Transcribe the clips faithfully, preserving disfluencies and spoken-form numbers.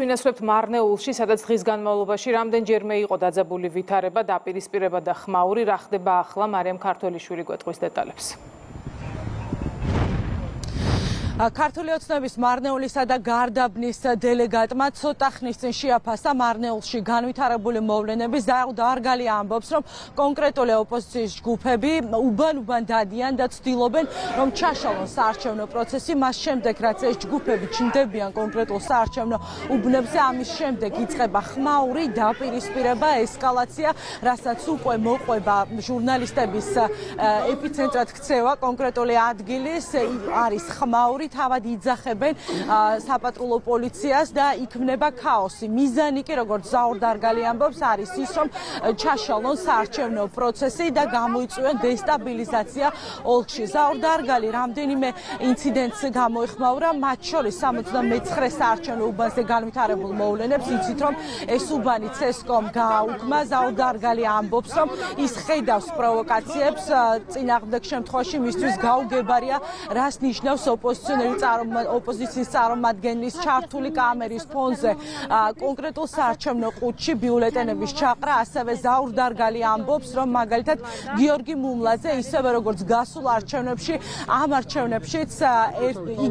Მინასრებთ მარნეულში, სადაც დღის განმავლობაში რამდენჯერმე იყო დაძაბული ვითარება, დაპირისპირება და ხმაური, რა ხდება ახლა მარიამ ქართველიშვილი გვეტყვის დეტალებს. ქართული ოცნების მარნეულისა და გარდაბნის დელეგატმა ცოტა ხნის წინ შეაფასა მარნეულში განვითარებული მოვლენების დარგალი ამბობს, რომ კონკრეტული ოპოზიციის ჯგუფები უბან-უბან დადიან და ცდილობენ, რომ ჩაშალონ საარჩევნო პროცესი, მას შემდეგ რაც ეს ჯგუფები ჩნდებიან კონკრეტულ საარჩევნო უბნებზე, ამის შემდეგ იწყება ხმაური, დაპირისპირება, ესკალაცია, რასაც უკვე მოყვება ჟურნალისტების ეპიცენტრად ქცევა კონკრეტული ადგილის არის ხმაური თავად იძახებენ საპატრულო პოლიციას და იქმნება ქაოსი. მიზანი კი როგორც ზაურდარგალი ამბობს არის ის, რომ ჩაშალონ საარჩევნო პროცესი და გამოიწვიონ დესტაბილიზაცია ოლქში. ზაურდარგალი რამდენიმე ინციდენტს გამოეხმაურა, მათ შორის სამოცდამეცხრე საარჩევნო უბანზე განვითარებულ მოვლენებს, იცით რომ ეს უბანი ცესკომ გააუქმა. ზაურდარგალი ამბობს, რომ ის ხედავს პროვოკაციებს, წინააღმდეგ შემთხვევაში მისთვის გაუგებარია, რას ნიშნავს ოპოზიცია ოპოზიციის წარმომადგენლის ჩართული კამერის ფონზე კონკრეტულ საარჩევნო ყუთში ბიულეტენების ჩაყრა, ასევე ზაურდარგალი ამბობს, რომ მაგალითად გიორგი მუმლაძე ისევე როგორც გასულ არჩევნებში, ამ არჩევნებშიც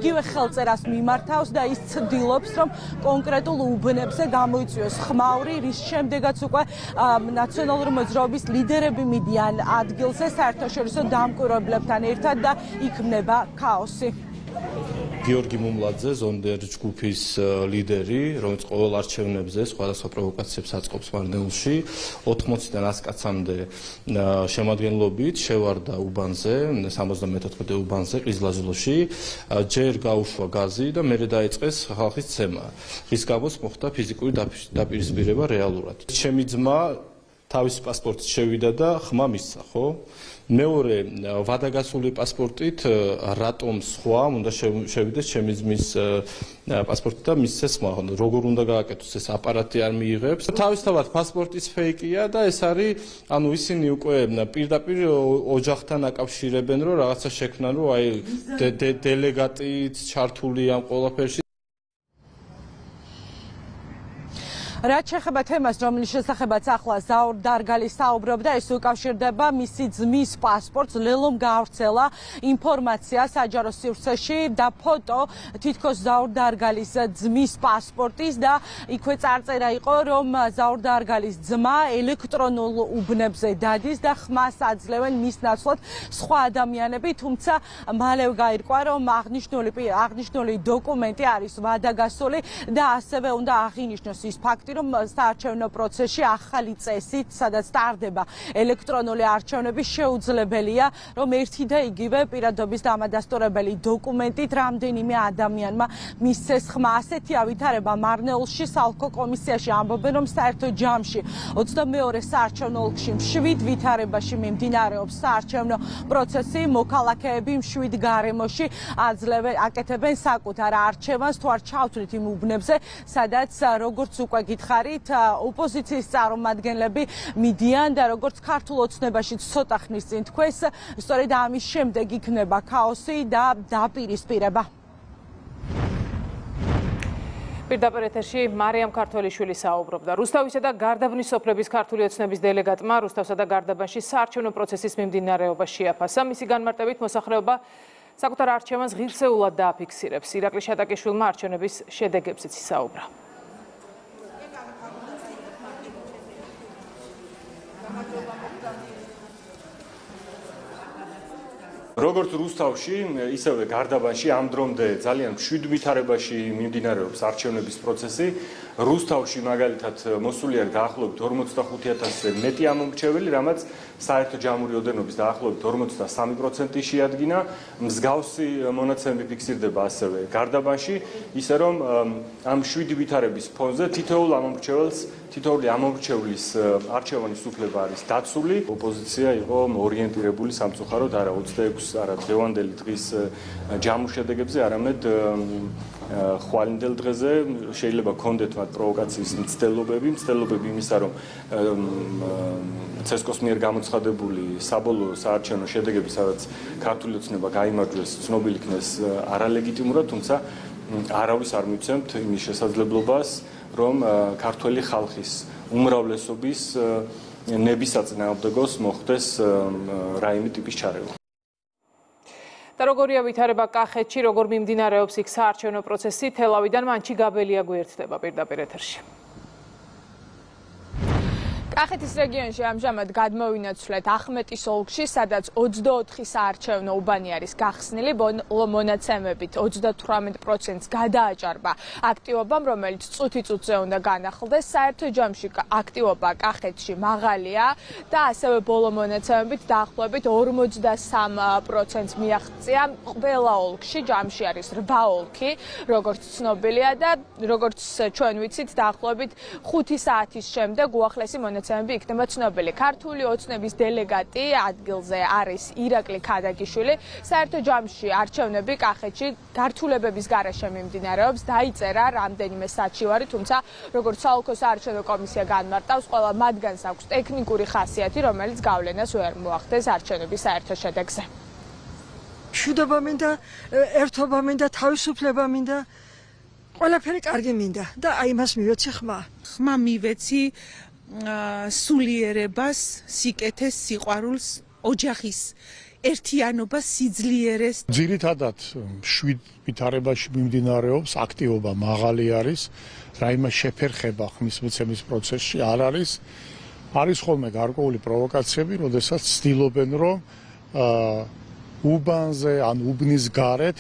იგივე ხელწერას მიმართავს და ის ცდილობს, რომ კონკრეტულ უბნებზე გამოიწვიოს ხმაური, რის შემდეგაც უკვე ნაციონალური მოძრაობის ლიდერები მიდიან ადგილზე საერთაშორისო დამკვირვებლებთან ერთად და იქმნება ქაოსი. Giorgi Mumladze, Zonder ჯგუფის ლიდერი, რომელიც ყოველ არჩევნებზე სხვადასხვა პროვოკაციებს აწყობს მარნეულში, ოთხმოციდან ასი კაცამდე შემადგენლობით შევარდა უბანზე, სამოცდამეთოთხმეტე უბანზე, ყიზლაზულში, ჯერ გაუშვა გაზი და მერე დაიწყეს ხალხის ცემა. რის გამოც მოხდა ფიზიკური დაპირისპირება რეალურად. ჩემი ძმა თავის პასპორტით შევიდა და ხმა მისცა, ხო? მეორე ვადაგასული პასპორტით რატომ სხვა უნდა შევიდეს ჩემი ძმის პასპორტით და მისცეს ხმა, როგორ უნდა გააკეთოს ეს აპარატი არ მიიღებს. თავისთავად პასპორტის ფეიკია და ეს არის, ანუ ისინი უკვე პირდაპირ ოჯახთან აკავშირებენ, რომ რაღაცა შექმნან, რომ აი დელეგატიც ჩართული ამ ყველაფერში. რაც შეეხება თემას, რომლის შესახებაც ახლა ზაურდარგალი საუბრობდა, ეს უკავშირდება მისი ძმის პასპორტს, ლელომ გაავრცელა ინფორმაცია საჯარო სივრცეში და ფოტო თითქოს ზაურდარგალის ძმის პასპორტის და იქვე წარწერა იყო, რომ ზაურდარგალის ძმა ელექტრონულ უბნებზე დადის და ხმას აძლევენ მის ნაცვლად სხვა ადამიანები, თუმცა მალევე გაირკვა, რომ აღნიშნული აღნიშნული დოკუმენტი არის ვადაგასული და ასევე უნდა აღინიშნოს ის ფაქტი, რომ საარჩევნო პროცესში ახალი წესით, სადაც ტარდება ელექტრონული არჩევნები, შეუძლებელია, რომ ერთი და იგივე პირადობის დამადასტურებელი დოკუმენტით რამდენიმე ადამიანმა მისცეს ხმა. ასეთი ავითარება მარნეულში საოლქო კომისიაში ამბობენ, რომ საერთო ჯამში ოცდამეორე საარჩევნო ოლქში მშვიდ ვითარებაში მიმდინარეობს საარჩევნო პროცესი, მოქალაქეები მშვიდ გარემოში აძლევენ აკეთებენ საკუთარ არჩევანს, თუ არ ჩავთვლით იმ უბნებზე, სადაც როგორც უკვე გითხარით, ოპოზიციის წარმომადგენლები მიდიან და როგორც ქართულ ოცნებაში ცოტა ხნის წინ თქვეს, სწორედ ამის შემდეგ იქნება ქაოსი და დაპირისპირება. Პირდაპირ ეთერში მარიამ ქართველიშვილი საუბრობდა. რუსთავისა და გარდაბნის სოფლების ქართული ოცნების დელეგატმა რუსთავსა და გარდაბანში საარჩევნო პროცესის მიმდინარეობა შეაფასა. მისი განმარტებით მოსახლეობა საკუთარ არჩევანს ღირსეულად დააფიქსირებს. ირაკლი შატაკიშვილმა არჩევნების შედეგებზეც ისაუბრა. როგორც რუსთავში, ისევე გარდაბანში ამ დრომდე ძალიან მშვიდ ვითარებაში მიმდინარეობს არჩევნების პროცესი. რუსთავში მაგალითად მოსულია დაახლოებით ორმოცდახუთი ათასზე მეტი ამომრჩეველი, რამაც საერთო ჯამური ოდენობის დაახლოებით ორმოცდასამი პროცენტი შეადგინა. მსგავსი მონაცემები ფიქსირდება ასევე გარდაბანში, ისე რომ ამ მშვიდ ვითარების ფონზე თითოეულ ამომრჩეველს თითოეული ამომრჩევლის არჩევანის უფლება არის დაცული. ოპოზიცია იყო ორიენტირებული სამწუხაროდ არა ოცდაექვსს არა დღევანდელი დღის ჯამურ შედეგებზე, არამედ ხვალინდელ დღეზე. შეიძლება კონდეთ მათ პროვოკაციის მცდელობები, მცდელობები იმისა, რომ ცესკოს მიერ გამოცხადებული საბოლოო საარჩევნო შედეგები, სადაც ქართული ოცნება გაიმარჯვეს, ცნობილი იქნეს არალეგიტიმურად, თუმცა არავის არ მივცემთ იმის შესაძლებლობას, რომ ქართველი ხალხის უმრავლესობის ნებისაწინააღმდეგოს მოხდეს რაიმე ტიპის ჩარევა. Rogoria vitareba კახეთში, როგორ მიმდინარეობს იქ საარჩევნო პროცესი, თელავიდან მანჩი გაბელია გვერდება პირდაპირ ეთერში. კახეთის რეგიონში ამჟამად გადმოვინაცვლეთ ახმეტის ოლქში, სადაც ოცდაოთხი საარჩევნო უბანი არის გახსნილი, მონაცემებით ოცდათვრამეტი პროცენტს გადააჭარბა აქტივობამ, რომელიც წუთი წუთზე უნდა განახლდეს. საერთო ჯამში აქტივობა კახეთში მაღალია და ასევე ბოლო მონაცემებით დაახლოებით ორმოცდასამ პროცენტს მიაღწია. ყველა ოლქში ჯამში არის რვა ოლქი, როგორც ცნობილია და როგორც ჩვენ ვიცით, დაახლოებით ხუთი საათის შემდეგ უახლესი მონაცემები იქნება ცნობილი. ქართული ოცნების დელეგატი ადგილზე არის ირაკლი გარიბაშვილი. საერთო ჯამში არჩევნები კახეთში გართულებების გარეშე მიმდინარეობს. დაიწერა რამდენიმე საათში ვარი, თუმცა როგორც საოლქო საარჩევნო კომისია განმარტავს, ყველა მათგანს აქვს ტექნიკური ხასიათი, რომელიც გავლენას ვერ მოახდენს არჩევნების საერთო შედეგზე. შუდობა მინდა, ერთობა მინდა, თავისუფლება მინდა. ყველაფერი კარგი მინდა და აი მას მივეცი ხმა. ხმა მივეცი სულიერებას, სიკეთეს, სიყვარულს, ოჯახის ერთიანობას, სიძლიერეს. ძირითადად შვიდ ვითარებაში მიმდინარეობს, აქტივობა მაღალი არის, რაიმე შეფერხება ხმის მიცემის პროცესში არ არის. არის ხოლმე გარკვეული პროვოკაციები, როდესაც ცდილობენ, რომ უბანზე ან უბნის გარეთ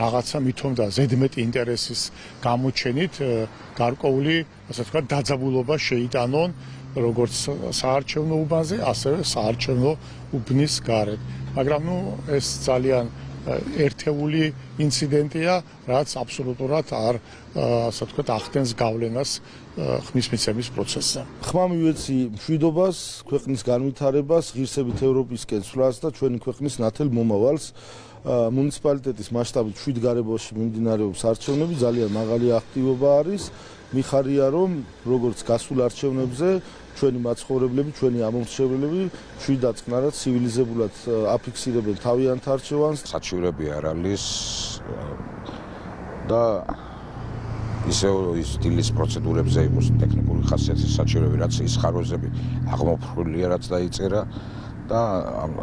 რაღაცა მithom და ზედმეტი ინტერესის გამოჩენით გარკვეული, ასე ვთქვათ, დაძაბულობა შეიტანონ, როგორც საარჩევნო უბანზე, ასევე საარჩევნო უბნის გარეთ. მაგრამ, ნუ, ეს ძალიან ერთეული ინციდენტია, რაც აბსოლუტურად არ, ასე ვთქვათ, ახდენს გავლენას ხმის მიცემის პროცესზე. ხმა მივეცი მშვიდობას, ქვეყნის განვითარებას, ღირსებით ევროპის კეცვლას და ჩვენი ქვეყნის ნათელ მომავალს. Municipalities მასშტაბით შვიდ გარებაში მიმდინარეობს არჩევნები, ძალიან მაღალი აქტივობა არის. მიხარია რომ როგორც გასულ არჩევნებზე ჩვენი მაცხოვრებლები, ჩვენი ამომრჩევლები შვიდად წყნარად ცივილიზებულად აფიქსირებენ თავიანთ არჩევანს. საჩივრები არ არის და ისე ის სტილის პროცედურებზე იმის ტექნიკური ხასიათის საჩივრები, რაც ის ხარვეზები აღმოფხვრილია, რაც დაიწერა. და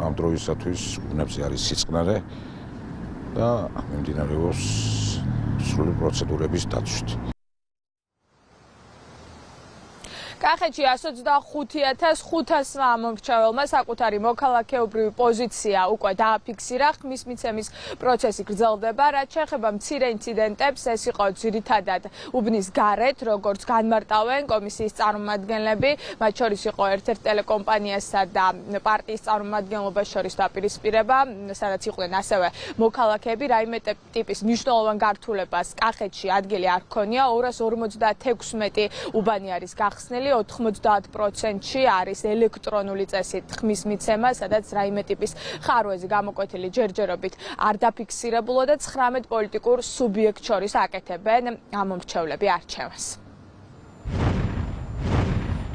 ამ დროისათვის უნებზე არის სიწყნარე და მიმდინარეობს სრული პროცედურების დაცვით. კახეთში ოცდაოთხი ათას ხუთასმა ამომრჩეველმა საკუთარი მოქალაქეობრივი პოზიცია უკვე დააფიქსირა. ხმის მიცემის პროცესი გრძელდება. რაც შეეხება მცირე ინციდენტებს, ეს იყო ძირითადად უბნის გარეთ, როგორც განმარტავენ კომისიის წარმომადგენლები, მათ შორის იყო ერთ-ერთ ტელეკომპანიასა და პარტიის წარმომადგენლობას შორის დაპირისპირება, სადაც იყვნენ ასევე მოქალაქეები. რაიმე ტიპის მნიშვნელოვან გართულებას კახეთში ადგილი არ ჰქონია. ორასი ორმოცდათექვსმეტი უბანი არის გახსნილი. ოთხმოცდაათ პროცენტში არის ელექტრონული წესით ხმის მიცემა, სადაც რაიმე ტიპის ხარვეზი გამოკვეთილი ჯერჯერობით არ დაფიქსირებულა და ცხრამეტ პოლიტიკურ სუბიექტს შორის აკეთებენ ამომრჩევლები არჩევანს.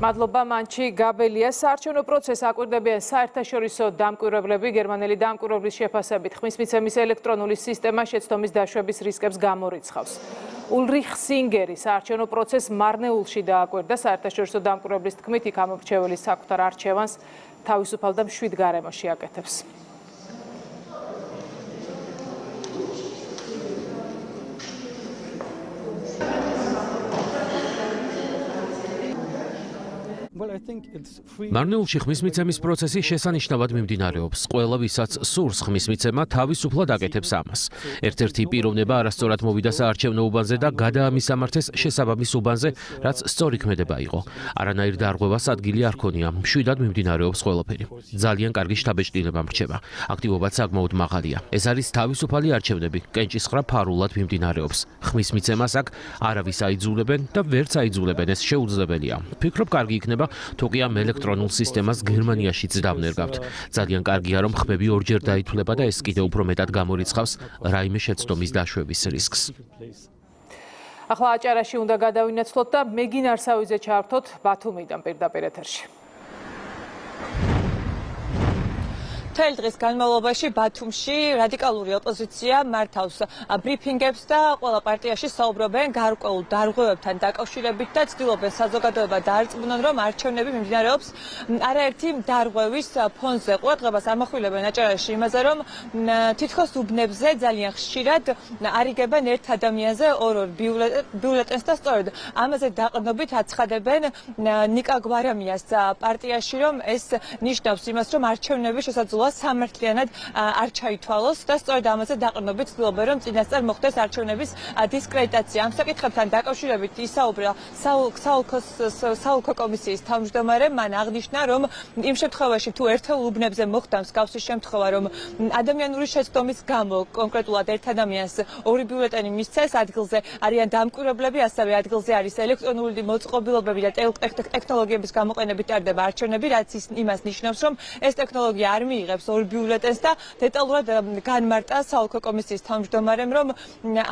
მადლობა მანჩი გაბელია. საარჩევნო პროცესს აკვირდებიან საერთაშორისო დამკვირვებლები. გერმანელი დამკვირვებლის შეფასებით ხმის მიცემის ელექტრონული სისტემა შეცდომის დაშვების რისკებს გამორიცხავს. ულრიხ სინგერი საარჩევნო პროცესს მარნეულში დააკვირდა. საერთაშორისო დამკვირვებლის თქმით, იქ ამომრჩევლის საკუთარ არჩევანს თავისუფალ და მშვიდ გარემოში აკეთებს. მარნეულში ხმის მიცემის პროცესი შესანიშნავად მიმდინარეობს. ყველა, ვისაც სურს ხმის მიცემა, თავისუფლად აკეთებს ამას. ერთ-ერთი პიროვნება არასწორად მოვიდა საარჩევნო უბანზე და გადაამისამართეს შესაბამის უბანზე, რაც სწორი ქმედება იყო. არანაირ დარღვევას ადგილი არ ქონია. მშვიდად მიმდინარეობს ყველაფერი. ძალიან კარგი შთაბეჭდილება მრჩება. აქტივობა საკმაოდ მაღალია. ეს არის თავისუფალი არჩევნები. კენჭისყრა ფარულად მიმდინარეობს. ხმის მიცემას აქ არავის აიძულებენ და ვერც აიძულებენ. ეს შეუძლებელია. ფიქრობ, კარგი იქნება თუ კი ამ ელექტრონულ სისტემას გერმანიაშიც დავნერგავთ. ძალიან კარგია, რომ ხმები ორჯერ დაითვლება და ეს კიდევ უფრო მეტად გამორიცხავს რაიმე შეცდომის დაშვების რისკს. ახლა აჭარაში უნდა გადავინაცვლოთ და მეგინ არსავიძე ჩაართოთ ბათუმიდან პირდაპირ ეთერში. მთელი დღის განმავლობაში ბათუმში რადიკალური ოპოზიცია მართავს ბრიფინგებს და ყველა პარტიაში საუბრობენ გარკვეულ დარღვევებთან დაკავშირებით და ცდილობენ საზოგადოება დაარწმუნონ, რომ არჩევნები მიმდინარეობს არაერთი დარღვევის ფონზე. ყურადღებას ამახვილებენ აჭარაში იმაზე, რომ თითქოს უბნებზე ძალიან ხშირად არიგებენ ერთ ადამიანზე ორ-ორ ბიულეტენს და სწორედ ამაზე დაყრდნობით აცხადებენ ნიკა გვარამიას პარტიაში, რომ ეს ნიშნავს იმას, რომ არჩევნები შესაძლოა სამართლიანად არ ჩაითვალოს და სწორედ ამაზე დაყრდნობით ცდილობენ, რომ წინასწარ მოხდეს არჩევნების დისკრედიტაცია. ამ საკითხებთან დაკავშირებით ისაუბრა საოლქო კომისიის თავმჯდომარე, მან აღნიშნა, რომ იმ შემთხვევაში თუ ერთეულ უბნებზე მოხდა მსგავსი შემთხვევა, რომ ადამიანური შეცდომის გამო კონკრეტულად ერთ ადამიანს ორი ბიულეტენი მისცეს, ადგილზე არიან დამკვირვებლები, ასევე ადგილზე არის ელექტრონული მოწყობილობები და ტექნოლოგიების გამოყენებით ტარდება არჩევნები, რაც იმას ნიშნავს, რომ ეს ტექნოლოგია არ მიიღებს ორ ბიულეტენს და დეტალურად განმარტა საოლქო კომისიის თავმჯდომარემ, რომ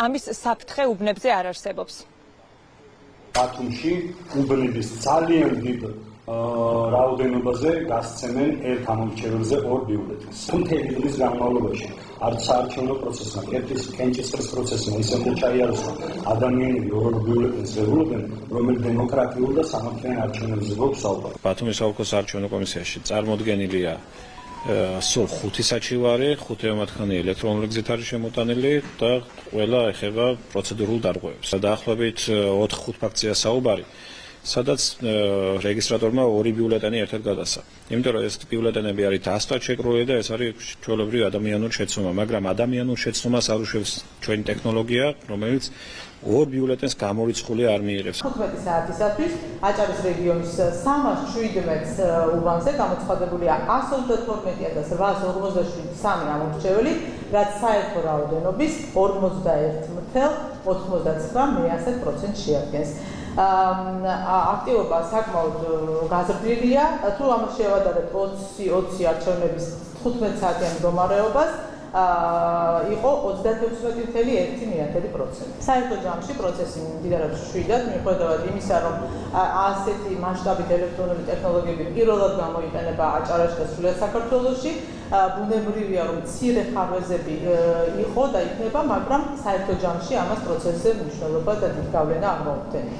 ამის საფრთხე უბნებზე არ არსებობს. ბათუმში უბნების ძალიან დიდ რაოდენობაზე გასცემენ ერთ ამომრჩეველზე ორ ბიულეტენს. თუმცა დღის განმავლობაში არც არჩევნო პროცესმა, კერტის კენჭისყრის პროცესმა ისევ ჩაიარესა ადამიანები ორ ბიულეტენს ველოდნენ, რომელიც დემოკრატიულ და სამართლიან არჩევნებზე გვაქვს საუბარი. ბათუმის საოლქო საარჩევნო კომისიაში წარმოდგენილია სულ ხუთი საჩივარი, ხუთი მათგანი ელექტრონული გზით არის შემოტანილი და ყველა ეხება პროცედურულ დარღვევებს. დაახლოებით ოთხ-ხუთ ფაქცია საუბარი, სადაც რეგისტრატორმა ორი ბიულეტენი ერთად გადასცა. იმიტომ რომ ეს ბიულეტენები არის დასტად შეკრული და ეს არის ჩვეულებრივი ადამიანური შეცდომა, მაგრამ ადამიანურ შეცდომას არ უშევს ჩვენი ტექნოლოგია, რომელიც ორ ბიულეტენს გამორიცხული არ მიიღებს. ხუთმეტი საათისათვის აჭარის რეგიონის სამას შვიდმეტ უბანზე გამოცხადებულია ათას ოცდათოთხმეტი ათას რვაას ორმოცდაშვიდ სამი ამომრჩეველი, რაც საერთო რაოდენობის ორმოცდაერთი ფاصლე ოთხმოცდათსამი პროცენტს შეადგენს. აქტივობა საკმაოდ გაზრდილია. თუ ამას შევადარებთ ოცი ოცი არჩევნების თხუთმეტ საათიან მდგომარეობას, იყო ოცდათექვსმეტი ფاصლე ერთი პროცენტი. საერთო ჯამში პროცესი მიმდინარეობს შვიდად, მიუხედავად იმისა, რომ ასეთი მასშტაბით ელექტრონული ტექნოლოგიები პირველად გამოიყენება აჭარაში და სრულიად საქართველოში, ბუნებრივია, რომ მცირე ხარვეზები იყო და იქნება, მაგრამ საერთო ჯამში ამას პროცესზე მნიშვნელობა და დიდი გავლენა არ მოუხდენია.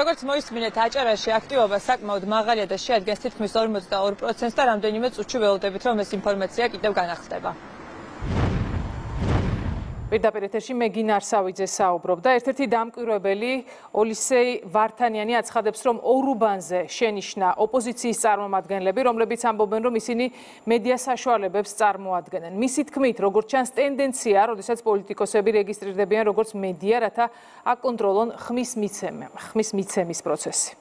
როგორც მოისმინეთ, აჭარაში აქტივობა საკმაოდ მაღალია და შეადგენს თითქმის ორმოცდაორ პროცენტს და რამდენიმე წუთში ველოდებით, რომ ეს ინფორმაცია კიდევ განახლდება. პირდაპირ ეთერში მე გინა არსავიძე საუბრობ და ერთ-ერთი დამკვირვებელი ოლისეი ვართანიანი აცხადებს, რომ ორ უბანზე შენიშნა ოპოზიციის წარმომადგენლები, რომლებიც ამბობენ, რომ ისინი მედია საშუალებებს წარმოადგენენ. მისი თქმით, როგორც ჩანს, ტენდენცია, როდესაც პოლიტიკოსები რეგისტრირდებიან როგორც მედია, რათა აკონტროლონ ხმის მიცემის პროცესი.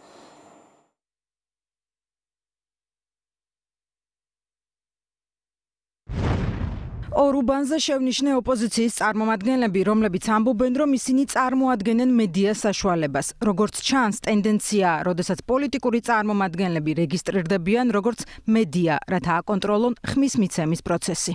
ორ უბანზე შევნიშნე ოპოზიციის წარმომადგენლები, რომლებიც ამბობენ, რომ ისინი წარმოადგენენ მედიას საშუალებას. როგორც ჩანს, ტენდენციაა, როდესაც პოლიტიკური წარმომადგენლები რეგისტრირდებიან როგორც მედია, რათა აკონტროლონ ხმის მიცემის პროცესი.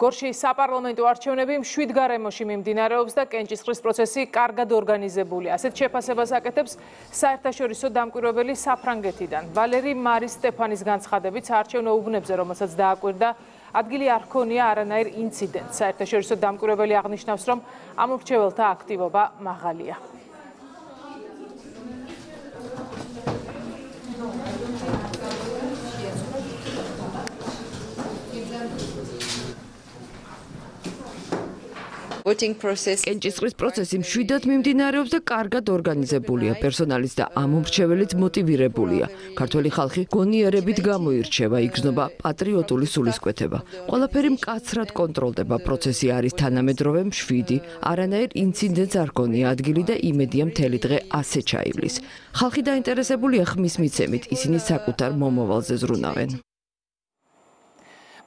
გორშის საპარლამენტო არჩევნები მშვიდ გარემოში მიმდინარეობს და კენჭისყრის პროცესი კარგად ორგანიზებულია. ასეთ შეფასებას აკეთებს საერთაშორისო დამკვირვებელი საფრანგეთიდან. ვალერი მარის სტეფანის განცხადებით, საარჩევნო უბნებზე, რომელსაც დააკვირდა, ადგილი არ ჰქონია არანაირ ინციდენტს. საერთაშორისო დამკვირვებელი აღნიშნავს, რომ ამომრჩეველთა აქტივობა მაღალია. კენჭისყრის პროცესი მშვიდად მიმდინარეობს და კარგად ორგანიზებულია. პერსონალის და ამომრჩეველიც მოტივირებულია. ქართველი ხალხი გონიერებით გამოირჩევა, იგრძნობა პატრიოტული სულისკვეთება. ყველაფერი მკაცრად კონტროლდება. პროცესი არის თანამედროვე, მშვიდი, არანაირ ინციდენტს არ გონია ადგილი და იმედია მთელი დღე ასე ჩაივლის. ხალხი დაინტერესებულია ხმის მიცემით, ისინი საკუთარ მომავალზე ზრუნავენ.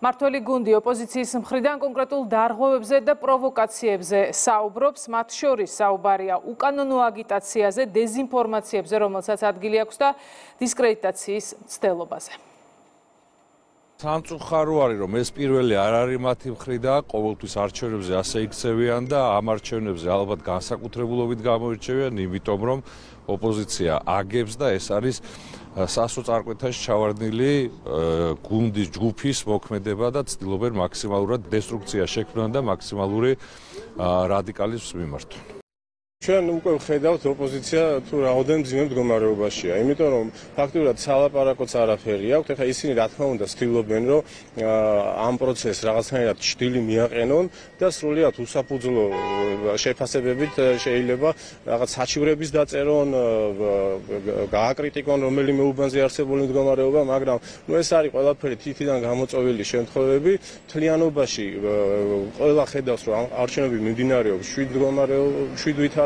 მართველი გუნდი ოპოზიციის მხრიდან კონკრეტულ დარღვევებზე და პროვოკაციებზე საუბრობს, მათ შორის საუბარია უკანონო აგიტაციაზე, დეзинფორმაციებზე, რომელსაც ადგილი აქვს და დისკრედიტაციის მცდელობაზე. სამწუხარო არის, რომ ეს პირველი არ არის მათი მხრიდან, ყოველთვის არჩევნებზე ასე იქცევიან და ამ არჩევნებზე ალბათ განსაკუთრებულობით გამოირჩევიან, იმიტომ რომ ოპოზიცია აგებს და ეს არის სასოწარკვეთაში ჩავარდნილი გუნდის ჯგუფის მოქმედება და ცდილობენ მაქსიმალურად დესტრუქცია შექმნან და მაქსიმალური რადიკალიზმს მიმართონ. Ჩვენ უკვე ვხედავთ ოპოზიცია თუ რაოდენ მძიმე მდგომარეობაშია. Იმიტომ რომ ფაქტობრივად სალაპარაკოც არაფერი აქვს. Ეხლა ისინი რა თქმა უნდა ცდილობენ რომ ამ პროცესს რაღაცნაირად ჭრილი მიაყენონ და სრულიად უსაფუძვლო შეფასებებით შეიძლება რაღაც საჩივრების დაწერონ, გააკრიტიკონ რომელიმე უბანზე არსებული მდგომარეობა, მაგრამ ნუ ეს არის ყველაფერი თითიდან გამოწვეული შემთხვევები. Მთლიანობაში ყველა ხედავს რომ არჩევნები მიმდინარეობს შვიდ მდგომარეობაში, შვიდ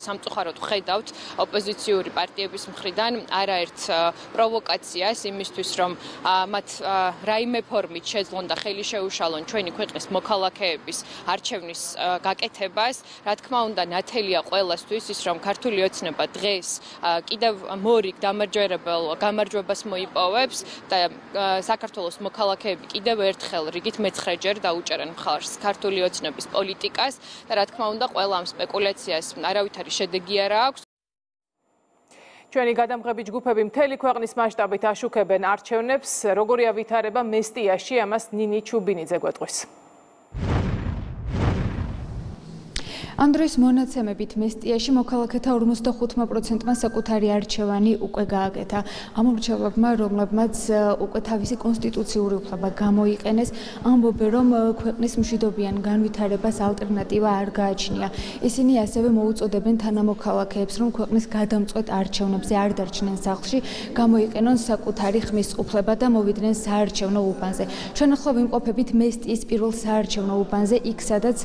Სამწუხაროდ ხედავთ ოპოზიციური პარტიების მხრიდან არაერთ პროვოკაციას იმისთვის რომ მათ რაიმე ფორმით შეძლონ და ხელი შეუშალონ ჩვენი ქვეყნის მოქალაქეების არჩევნის გაკეთებას. Რა თქმა უნდა ნათელია ყველასთვის ის რომ ქართული ოცნება დღეს კიდევ მორიგ დამარჯვებელ გამარჯვებას მოიპოვებს და საქართველოს მოქალაქეები კიდევ ერთხელ რიგით მეცხრე ჯერ დაუჭერენ მხარს ქართული ოცნების პოლიტიკას და რა თქმა უნდა ყველა ამ სპეკულაციას არავითარი შედეგი არ აქვს. Ჩვენი გადამღები ჯგუფები მთელი ქვეყნის მასშტაბით აშუქებენ არჩევნებს, როგორია ვითარება მესტიაში, ამას ნინი ჩუბინიძე გვეტყვის. Andres მონაცემებით მესტიაში მოქალაქეთა ორმოცდახუთმა პროცენტმა საკუთარი არჩევანი უკვე გააკეთა. Ამ არჩევანებმა, რომლებმაც უკვე თავისი კონსტიტუციური უფლება გამოიყენეს, ამბობენ, რომ ქვეყნის მშვიდობიან განვითარებას ალტერნატივა არ გააჩნია. Ისინი ასევე მოუწოდებენ თანამოქალაქეებს, რომ ქვეყნის გადამწყვეტ არჩევნებზე არ დარჩნენ სახლში, გამოიყენონ საკუთარი ხმის უფლება და მოვიდნენ საარჩევნო უბანზე. Ჩვენ ახლა ვიმყოფებით მესტიის პირველ საარჩევნო უბანზე, იქ სადაც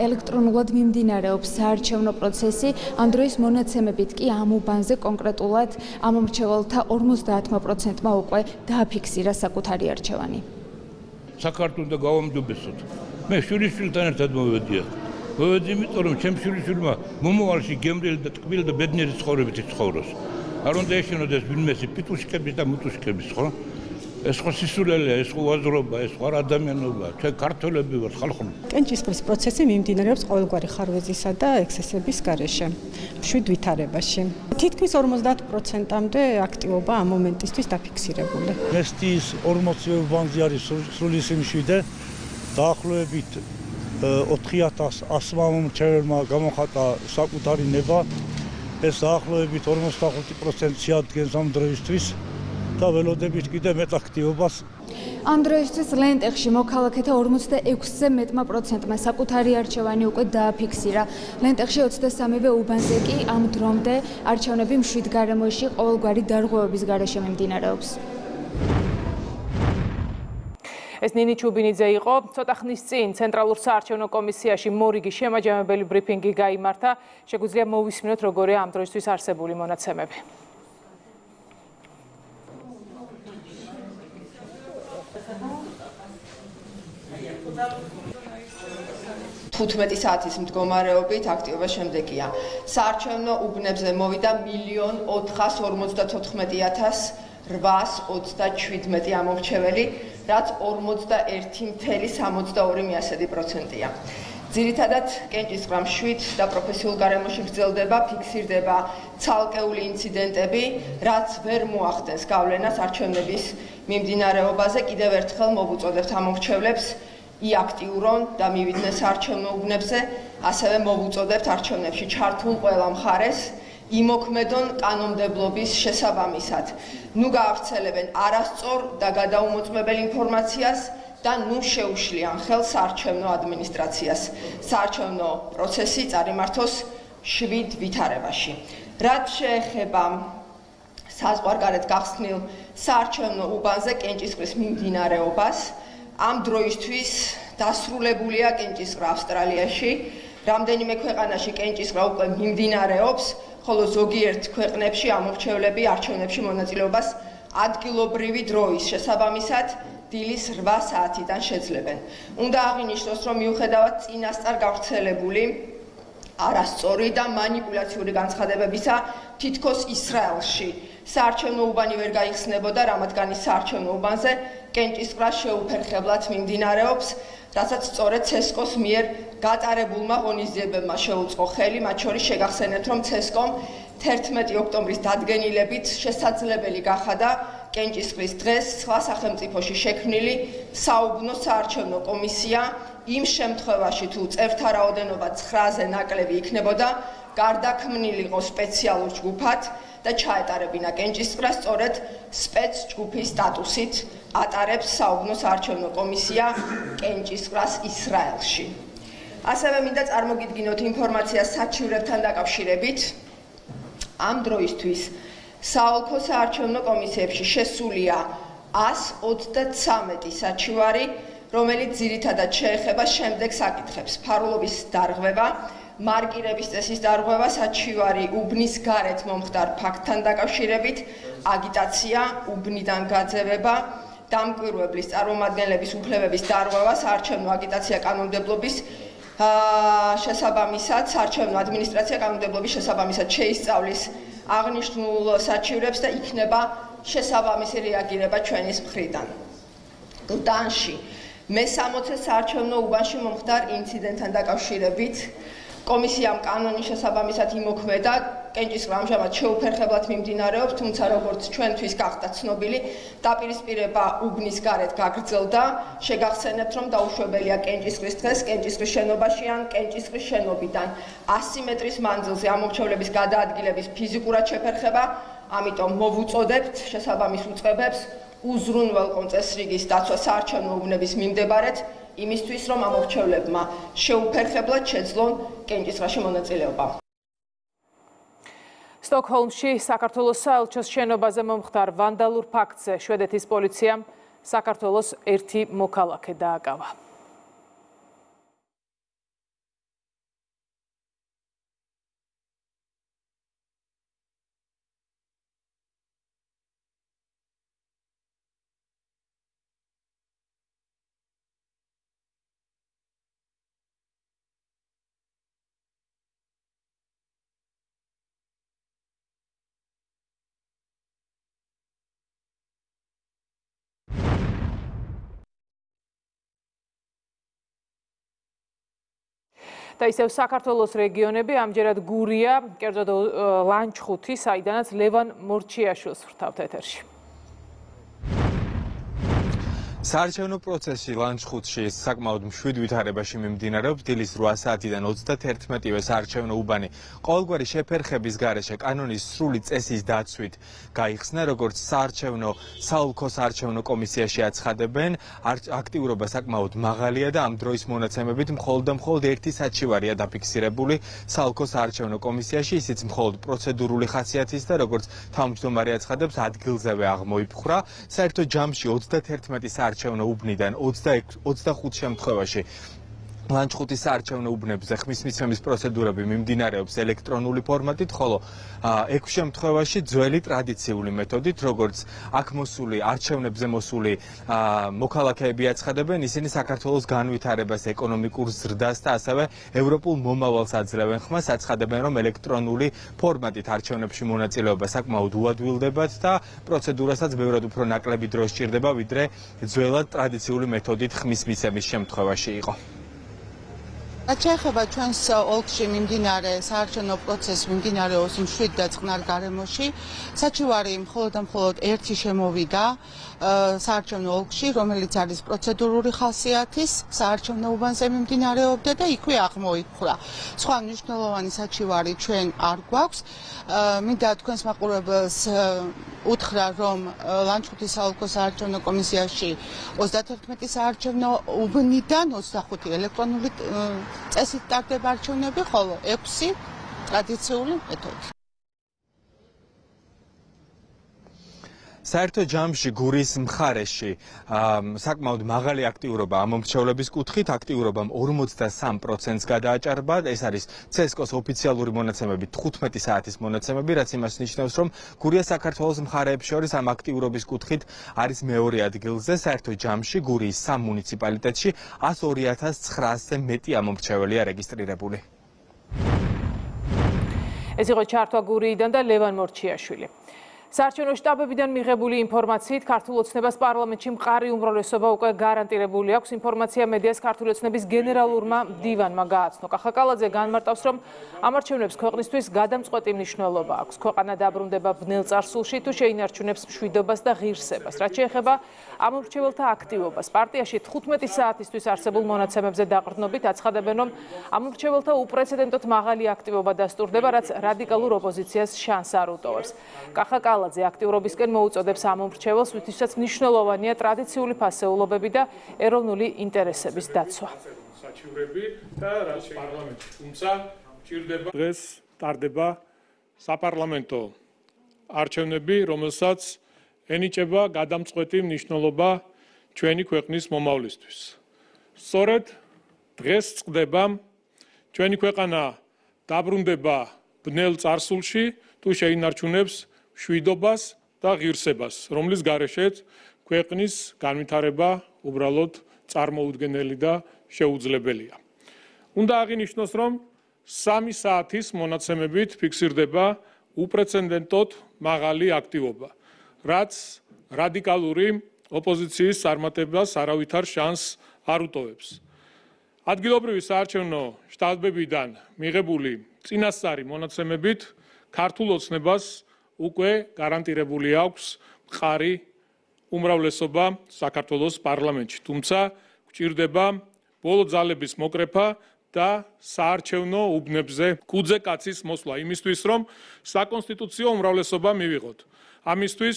ელექტრონულად მიმდინარეობს საარჩევნო პროცესი, ამ დროის მონაცემებით კი ამ უბანზე კონკრეტულად ამომრჩეველთა ორმოცდაათმა პროცენტმა უკვე დააფიქსირა საკუთარი არჩევანი. Საქართველოს და გავამჯობესოთ. მე შვილიშვილთან ერთად მოვედია. მოვედი, იმიტომ რომ ჩემ შვილიშვილმა მომავალში გემრიელი და ტკბილი და ბედნიერი ცხოვრებით ცხოვროს. არ უნდა ეშინოდეს ვინმესი პიტუშკების და მუტუშკების, ხო? ეს ხო სისულელია, ეს ხო აზრობა, ეს ხო ადამიანობა, ჩვენ ქართველები ვართ ხალხური. კენჭისყრის პროცესი მიმდინარეობს ყოველგვარი ხარვეზისა და ექსესების გარეშე, მშვიდ ვითარებაში. თითქმის ორმოცდაათ პროცენტამდე აქტივობა ამ მომენტისთვის დაფიქსირებული. მესტიის ორმოცი უბანზე არის სრული სიმშვიდე, დაახლოებით ოთხი ათას ათს მომრჩეველმა გამოხატა საკუთარი ნება. ეს დაახლოებით ორმოცდახუთი პროცენტს შეადგენს ამ დროისთვის. და ველოდებით კიდე მეტ აქტივობას. Ამ დროისთვის ლენტეხში მოქალაქეთა ორმოცდაექვსზე მეტმა პროცენტმა საკუთარი არჩევანი უკვე დააფიქსირა. ლენტეხში ოცდასამივე უბანზე კი ამ დრომდე არჩევნები მშვიდ გარემოში ყოველგვარი დარღვევების გარეშე მიმდინარეობს. ეს ნინი ჩუბინიძე იყო. Ცოტა ხნის წინ ცენტრალურ საარჩევნო კომისიაში მორიგი შემაჯამებელი ბრიფინგი გაიმართა. Შეგვიძლია მოვისმინოთ როგორია ამ დროისთვის არსებული მონაცემები. ხუთმეტი საათის მდგომარეობით აქტივობა შემდეგია. Საარჩევნო უბნებზე მოვიდა მილიონი ოთხას ორმოცდათოთხმეტი ათას რვაას ოცდაჩვიდმეტი ამომრჩეველი, რაც ორმოცდაერთი ფẩyli სამოცდაორი მესამედი პროცენტია. ძირითადად კენჭისყრა მშვიდ და პროფესიულ გარემოში გრძელდება, ფიქსირდება ცალკეული ინციდენტები, რაც ვერ მოახდენს გავლენას არჩევნების მიმდინარეობაზე. Კიდევ ერთხელ მოვუწოდებთ ამომრჩევლებს იაქტიურონ და მივიდნენ საარჩევნო უბნებზე, ასევე მოვუწოდებთ არჩევნებში ჩართულ ყველა მხარეს იმოქმედონ კანონმდებლობის შესაბამისად. ნუ გაავრცელებენ არასწორ და გადაუმოწმებელ ინფორმაციას და ნუ შეუშლიან ხელს საარჩევნო ადმინისტრაციას. Საარჩევნო პროცესი წარიმართოს შვიდ ვითარებაში. რაც შეეხება საზღვარგარეთ გახსნილ საარჩევნო უბანზე კენჭისყრის მიმდინარეობას, ამ დროისთვის დასრულებულია კენჭისყრა ავსტრალიაში, რამდენიმე ქვეყანაში კენჭისყრა უკვე მიმდინარეობს, ხოლო ზოგიერთ ქვეყნებში ამორჩევლები არჩევნებში მონაწილეობას ადგილობრივი დროის შესაბამისად დილის რვა საათიდან შეძლებენ. Უნდა აღინიშნოს, რომ მიუხედავად წინასწარ გავრცელებული არასწორი და მანიპულაციური განცხადებებისა, თითქოს ისრაელში საარჩევნო უბანი ვერ გაიხსნებოდა, რამაც განის საარჩევნო უბანზე კენჭისყრა შეუფერხებლად მიმდინარეობს, რასაც სწორედ ცესკოს მიერ გატარებულმა ღონისძიებებმა შეუწყო ხელი, მათ შორის შეგახსენეთ, რომ ცესკომ თერთმეტი ოქტომბრის დადგენილებით შესაძლებელი გახადა კენჭისყრის დღეს სხვა სახელმწიფოში შექმნილი საუბნო საარჩევნო კომისია იმ შემთხვევაში თუ წევრთა რაოდენობა ცხრაზე ნაკლები იქნებოდა, გარდაქმნილიყო სპეციალურ ჯგუფად და ჩაეტარებინა კენჭისყრა სწორედ სპეცჯგუფის სტატუსით ატარებს საუბნო საარჩევნო კომისია კენჭისყრას ისრაელში. ასევე მინდა წარმოგიდგინოთ ინფორმაცია საჩივრებთან დაკავშირებით. Ამ დროისთვის საოლქო საარჩევნო კომისიებში შესულია ას ოცდათსამეტი საჩივარი, რომელიც ძირითადად შეეხება შემდეგ საკითხებს: ფარულობის დარღვევა, მარკირების წესის დარღვევა, საჩივარი უბნის გარეთ მომხდარ ფაქტთან დაკავშირებით, აგიტაცია, უბნიდან გაძევება, დამკვირვებლის წარმომადგენლების უფლებების დარღვევა, საარჩევნო აგიტაცია კანონმდებლობის შესაბამისად, საარჩევნო ადმინისტრაცია კანონმდებლობის შესაბამისად შეისწავლის აღნიშნულ საჩივრებს და იქნება შესაბამისი რეაგირება ჩვენის მხრიდან. გლდანში მე სამოცე საარჩევნო უბანში მომხდარ ინციდენტთან დაკავშირებით კომისიამ კანონის შესაბამისად იმოქმედა კენჭისყრა ამჟამად შეუფერხებლად მიმდინარეობს, თუმცა როგორც ჩვენთვის გახდა ცნობილი, დაპირისპირება უბნის გარეთ გაგრძელდა. შეგახსენებთ, რომ დაუშვებელია კენჭისყრის დღეს კენჭისყრის შენობაში ან კენჭისყრის შენობიდან ასი მეტრის მანძილზე ამომრჩევლების გადაადგილების ფიზიკურად შეფერხება, ამიტომ მოვუწოდებთ შესაბამის უწყებებს უზრუნველყონ წესრიგის დაცვა საარჩევნო უბნების მიმდებარედ იმისთვის, რომ ამომრჩევლებმა შეუფერხებლად შეძლონ კენჭისყრაში მონაწილეობა. სტოკჰოლმში საქართველოს საელჩოს შენობაზე მომხდარ ვანდალურ ფაქტზე შვედეთის პოლიციამ საქართველოს ერთი მოქალაქე დააკავა. და ისევ საქართველოს რეგიონები, ამჯერად გურია, კერძოდ ლანჩხუთი, საიდანაც ლევან მორჩიაშვილს ვრთავთ ეთერში. საარჩევნო პროცესი ლანჩხუთში საკმაოდ მშვიდ ვითარებაში მიმდინარეობს. დილის რვა საათიდან ოცდათერთმეტივე საარჩევნო უბანი ყოველგვარი შეფერხების გარეშე კანონის სრული წესის დაცვით გაიხსნა, როგორც საარჩევნო საოლქო საარჩევნო კომისიაში აცხადებენ. აქტიურობა საკმაოდ მაღალია და ამ დროის მონაცემებით მხოლოდ და მხოლოდ ერთი საჩივარია დაფიქსირებული საოლქო საარჩევნო კომისიაში, ისიც მხოლოდ პროცედურული ხასიათის და როგორც თავმჯდომარე აცხადებს, ადგილზევე აღმოიფხვრა. საერთო ჯამში ოცდათერთმეტი საარჩევნო უბნიდან ოცდაექვსი ოცდახუთი შემთხვევაში ლანჩხუთის საარჩევნო უბნებზე ხმის მიცემის პროცედურები მიმდინარეობს ელექტრონული ფორმატით, ხოლო ექვსი შემთხვევაში ძველი ტრადიციული მეთოდით, როგორც აქ მოსული არჩევნებზე მოსული მოქალაქეები აცხადებენ, ისინი საქართველოს განვითარებას, ეკონომიკურ ზრდას და ასევე ევროპულ მომავალს აძლევენ ხმას. აცხადებენ, რომ ელექტრონული ფორმატით არჩევნებში მონაწილეობა საკმაოდ უადვილდებათ და პროცედურასაც ბევრად უფრო ნაკლები დრო სჭირდება, ვიდრე ძველად ტრადიციული მეთოდით ხმის მიცემის შემთხვევაში იყო. რაც შეეხება ჩვენს ოლქში მიმდინარე საარჩევნო პროცესს, მიმდინარეობს მშვიდ და წყნარ გარემოში. საჩივარი მხოლოდ და მხოლოდ ერთი შემოვიდა საარჩევნო ოლქში, რომელიც არის პროცედურული ხასიათის, საარჩევნო უბანზე მიმდინარეობდა და იქვე აღმოიფხვრა. სხვა მნიშვნელოვანი საჩივარი ჩვენ არ გვაქვს. მინდა თქვენს მაყურებელს უთხრა, რომ ლანჩხუთის საოლქო საარჩევნო კომისიაში ოცდათერთმეტი საარჩევნო უბნიდან ოცდახუთი ელექტრონული წესით ტარდება არჩევნები, ხოლო ექვსი ტრადიციული მეთოდით. საერთო ჯამში გურიის მხარეში საკმაოდ მაღალი აქტიურობა ამომრჩევლების კუთხით, აქტიურობამ ორმოცდასამ პროცენტს გადააჭარბა. ეს არის ცესკოს ოფიციალური მონაცემები, თხუთმეტი საათის მონაცემები, რაც იმას ნიშნავს, რომ გურია საქართველოს მხარეებს შორის ამ აქტიურობის კუთხით არის მეორე ადგილზე. საერთო ჯამში გურიის სამ მუნიციპალიტეტში ას ორი ათას ცხრაასზე მეტი ამომრჩეველია რეგისტრირებული. ეს იყო ჩართვა გურიიდან და ლევან მორჩიაშვილი. საარჩევნო შტაბებიდან მიღებული ინფორმაციით, ქართულ ოცნებას პარლამენტში მყარი უმრავლესობა უკვე გარანტირებული აქვს. Ინფორმაცია მედიას ქართული ოცნების გენერალურმა მდივანმა გააცნო. კახაკალაძე განმარტავს, რომ ამ არჩევნებს ქვეყნისთვის გადამწყვეტი მნიშვნელობა აქვს. Ქვეყანა დაბრუნდება ბნელ წარსულში, თუ შეინარჩუნებს მშვიდობას და ღირსებას. რაც შეეხება ამ მრჩეველთა აქტივობას, პარტიაში თხუთმეტი საათისთვის არსებულ მონაცემებზე დაყრდნობით აცხადებენ, რომ ამ მრჩეველთა უპრეცედენტოდ მაღალი აქტივობა დასტურდება, რაც რადიკალურ ოპოზიციას შანსს არ უტოვებს. კახაკალაძე აქტიურობისკენ მოუწოდებს ამ მრჩეველს, ვისაც მნიშვნელოვანია ტრადიციული ფასეულობები და ეროვნული ინტერესების დაცვა. Დღეს ტარდება საპარლამენტო არჩევნები, რომელსაც ენიჭება გადამწყვეტი მნიშვნელობა ჩვენი ქვეყნის მომავლისთვის. Სწორედ დღეს წდება ჩვენი ქვეყანა დაბრუნდება ბნელ წარსულში, თუ შეინარჩუნებს შვიდობას და ღირსებას, რომლის გარეშეც ქვეყნის განვითარება უბრალოდ წარმოუდგენელი და შეუძლებელია. Უნდა აღინიშნოს, რომ სამი საათის მონაცემებით ფიქსირდება უპრეცედენტოდ მაღალი აქტივობა, რაც რადიკალური ოპოზიციის წარმატებას არავითარ შანსს არ უტოვებს. Ადგილობრივი საარჩევნო შტაბებიდან მიღებული წინასწარი მონაცემებით ქართულ ოცნებას უკვე გარანტირებული აქვს მყარი უმრავლესობა საქართველოს პარლამენტში, თუმცა გვჭირდება ბოლო ძალების მოკრეფა და საარჩევნო უბნებზე კუძე კაცის მოსვლა იმისთვის, რომ საკონსტიტუციო უმრავლესობა მივიღოთ. Ამისთვის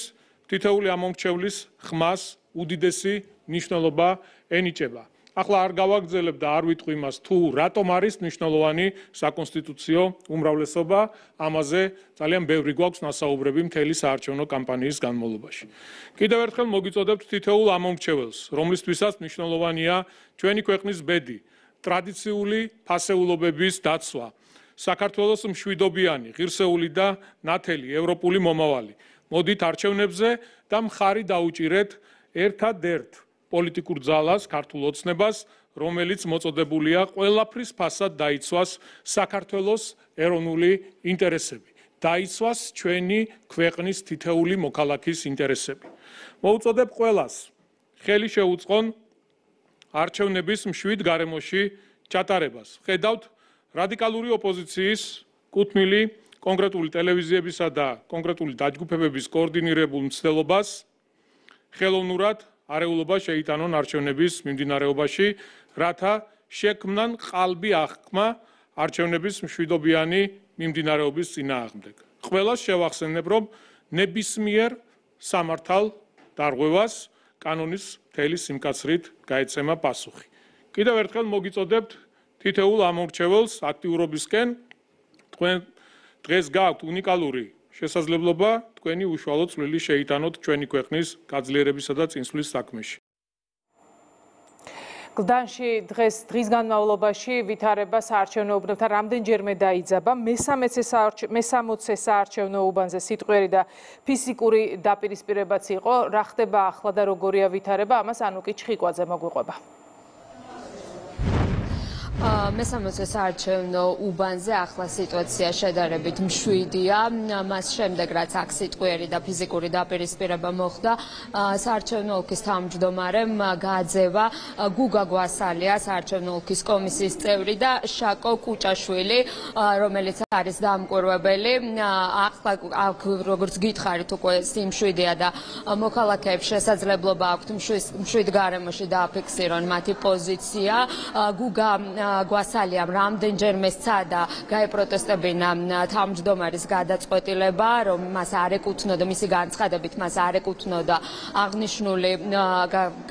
თითოეული ამ მომრჩევლის ხმას უდიდესი მნიშვნელობა ენიჭება. Ახლა არ გავაგრძელებ და არ ვიტყვი იმას, თუ რატომ არის მნიშვნელოვანი საკონსტიტუციო უმრავლესობა, ამაზე ძალიან ბევრი გვაქვს ნასაუბრები მთელი საარჩევნო კამპანიის განმავლობაში. Კიდევ ერთხელ მოგიწოდებთ თითოეულ ამ მომრჩეველს, რომლისთვისაც მნიშვნელოვანია ჩვენი ქვეყნის ბედი, ტრადიციული ფასეულობების დაცვა, საქართველოს მშვიდობიანი, ღირსეული და ნათელი ევროპული მომავალი. Მოდით არჩევნებზე და მხარი დაუჭირეთ ერთადერთ პოლიტიკურ ძალას, ქართულ ოცნებას, რომელიც მოწოდებულია ყველაფრის ფასად დაიცვას საქართველოს ეროვნული ინტერესები, დაიცვას ჩვენი ქვეყნის თითეული მოქალაქის ინტერესები. Მოუწოდებ ყველას ხელი შეუწყონ არჩევნების მშვიდ გარემოში ჩატარებას. Ხედავთ რადიკალური ოპოზიციის კუთვნილი კონკრეტული ტელევიზიებისა და კონკრეტული დაჯგუფებების კოორდინირებულ მცდელობას ხელოვნურად არეულობა შეიტანონ არჩევნების მიმდინარეობაში, რათა შექმნან ყალბი აღქმა არჩევნების მშვიდობიანი მიმდინარეობის წინააღმდეგ. Ყველას შევახსენებ, რომ ნებისმიერ სამართალ დარღვევას კანონის მთელი სიმკაცრით გაეცემა პასუხი. Კიდევ ერთხელ მოგიწოდებთ თითოეულ ამ მრჩეველს აქტიურობისკენ. თქვენ დღეს გაქვთ უნიკალური შესაძლებლობა თქვენი უშუალო წვლილი შეიტანოთ ჩვენი ქვეყნის გაძლიერებისა და წინსვლის საქმეში. გლდანში დღეს დღის განმავლობაში ვითარება საარჩევნო უბნებთან რამდენჯერმე დაიძაბა. მესამოცე საარჩევნო უბანზე სიტყვიერი და ფიზიკური დაპირისპირებაც იყო. რა ხდება ახლა და როგორია ვითარება, ამას ანუკი ჩხიკვაძე მოგვიყვება. მესამოცე საარჩევნო უბანზე ახლა სიტუაცია შედარებით მშვიდია. მას შემდეგ, რაც აქ სიტყვიერი და ფიზიკური დაპირისპირება მოხდა, საარჩევნო ოლქის თავმჯდომარემ გააძევა გუგა გვასალია, საარჩევნო ოლქის კომისიის წევრი და შაკო კუჭაშვილი, რომელიც არის დამკვირვებელი. ახლა როგორც გითხარით, უკვე სიმშვიდეა და მოქალაქეებს შესაძლებლობა აქვთ მშვიდ გარემოში დააფიქსირონ მათი პოზიცია. გუგა გვასალიამ რამდენჯერმე სცადა გაეპროტესტებინა თავმჯდომარის გადაწყვეტილება, რომ მას არ ეკუთვნოდა, მისი განცხადებით მას არ ეკუთვნოდა აღნიშნული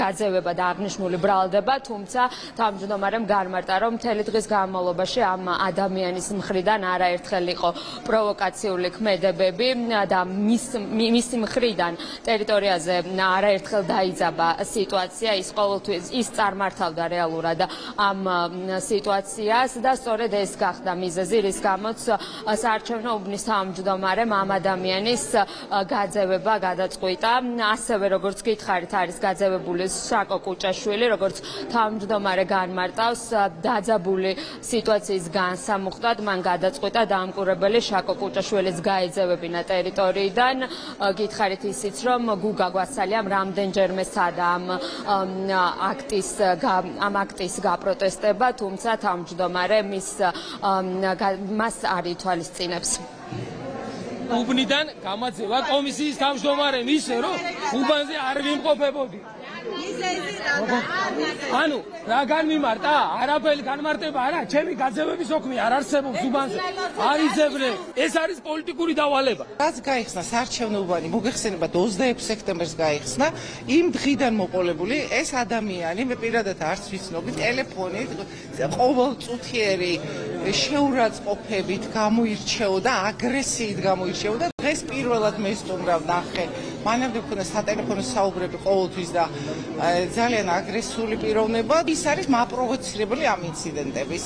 გაძევება და აღნიშნული ბრალდება, თუმცა თავმჯდომარემ განმარტა, რომ მთელი დღის განმავლობაში ამ ადამიანის მხრიდან არაერთხელ იყო პროვოკაციული ქმედებები და მის მხრიდან ტერიტორიაზე არაერთხელ დაიძაბა სიტუაცია. ის ყოველთვის ის წარმართავდა რეალურად ამ სიტუაციას სიტუაციას და სწორედ ეს გახდა მიზეზი, რის გამოც საარჩევნო უბნის თავმჯდომარემ ამ ადამიანის გაძევება გადაწყვიტა. ასევე როგორც გითხარით, არის გაძევებული შაკო კუჭაშვილი, როგორც თავმჯდომარე განმარტავს დაძაბული სიტუაციის განსამუხტად მან გადაწყვიტა დაამკურებელი შაკო კუჭაშვილის გაეძევებინა ტერიტორიიდან. გითხარით ისიც, რომ გუგა გვასალიამ რამდენჯერმე სცადა ამ აქტის ამ აქტის გაპროტესტება, თუმცა თავმჯდომარე მის მას არ ითვალისწინებს. Ubnidan, Kamatseva, Commissis, Tamstomare, Misero, Ubanze, Arvin Popebodi. Anu, Ragani Marta, Arabel, Kanmarte, Bara, Chemi, Kazevi, Sokmi, Arasev, Subanze, Arisev, Esaris Politicurida Valeva. That's Gaixna, Sarchev Nobani, Mugersen, but those day, September's Gaixna, Im Tridan Mopolebuli, Es Adamia, Limepira, the Tarsus, Nobit, Eleponi, Oval Tutieri, Sheurats Opebit, Kamuir Cheuda, Agressid Gamuir. That is პირველად მე სტუმრად ნახე. მანამდე მქონდა სატელეფონო საუბრები ყოველთვის და ძალიან აგრესიული პიროვნება. ის არის მაპროვოცირებული ამ ინციდენტების.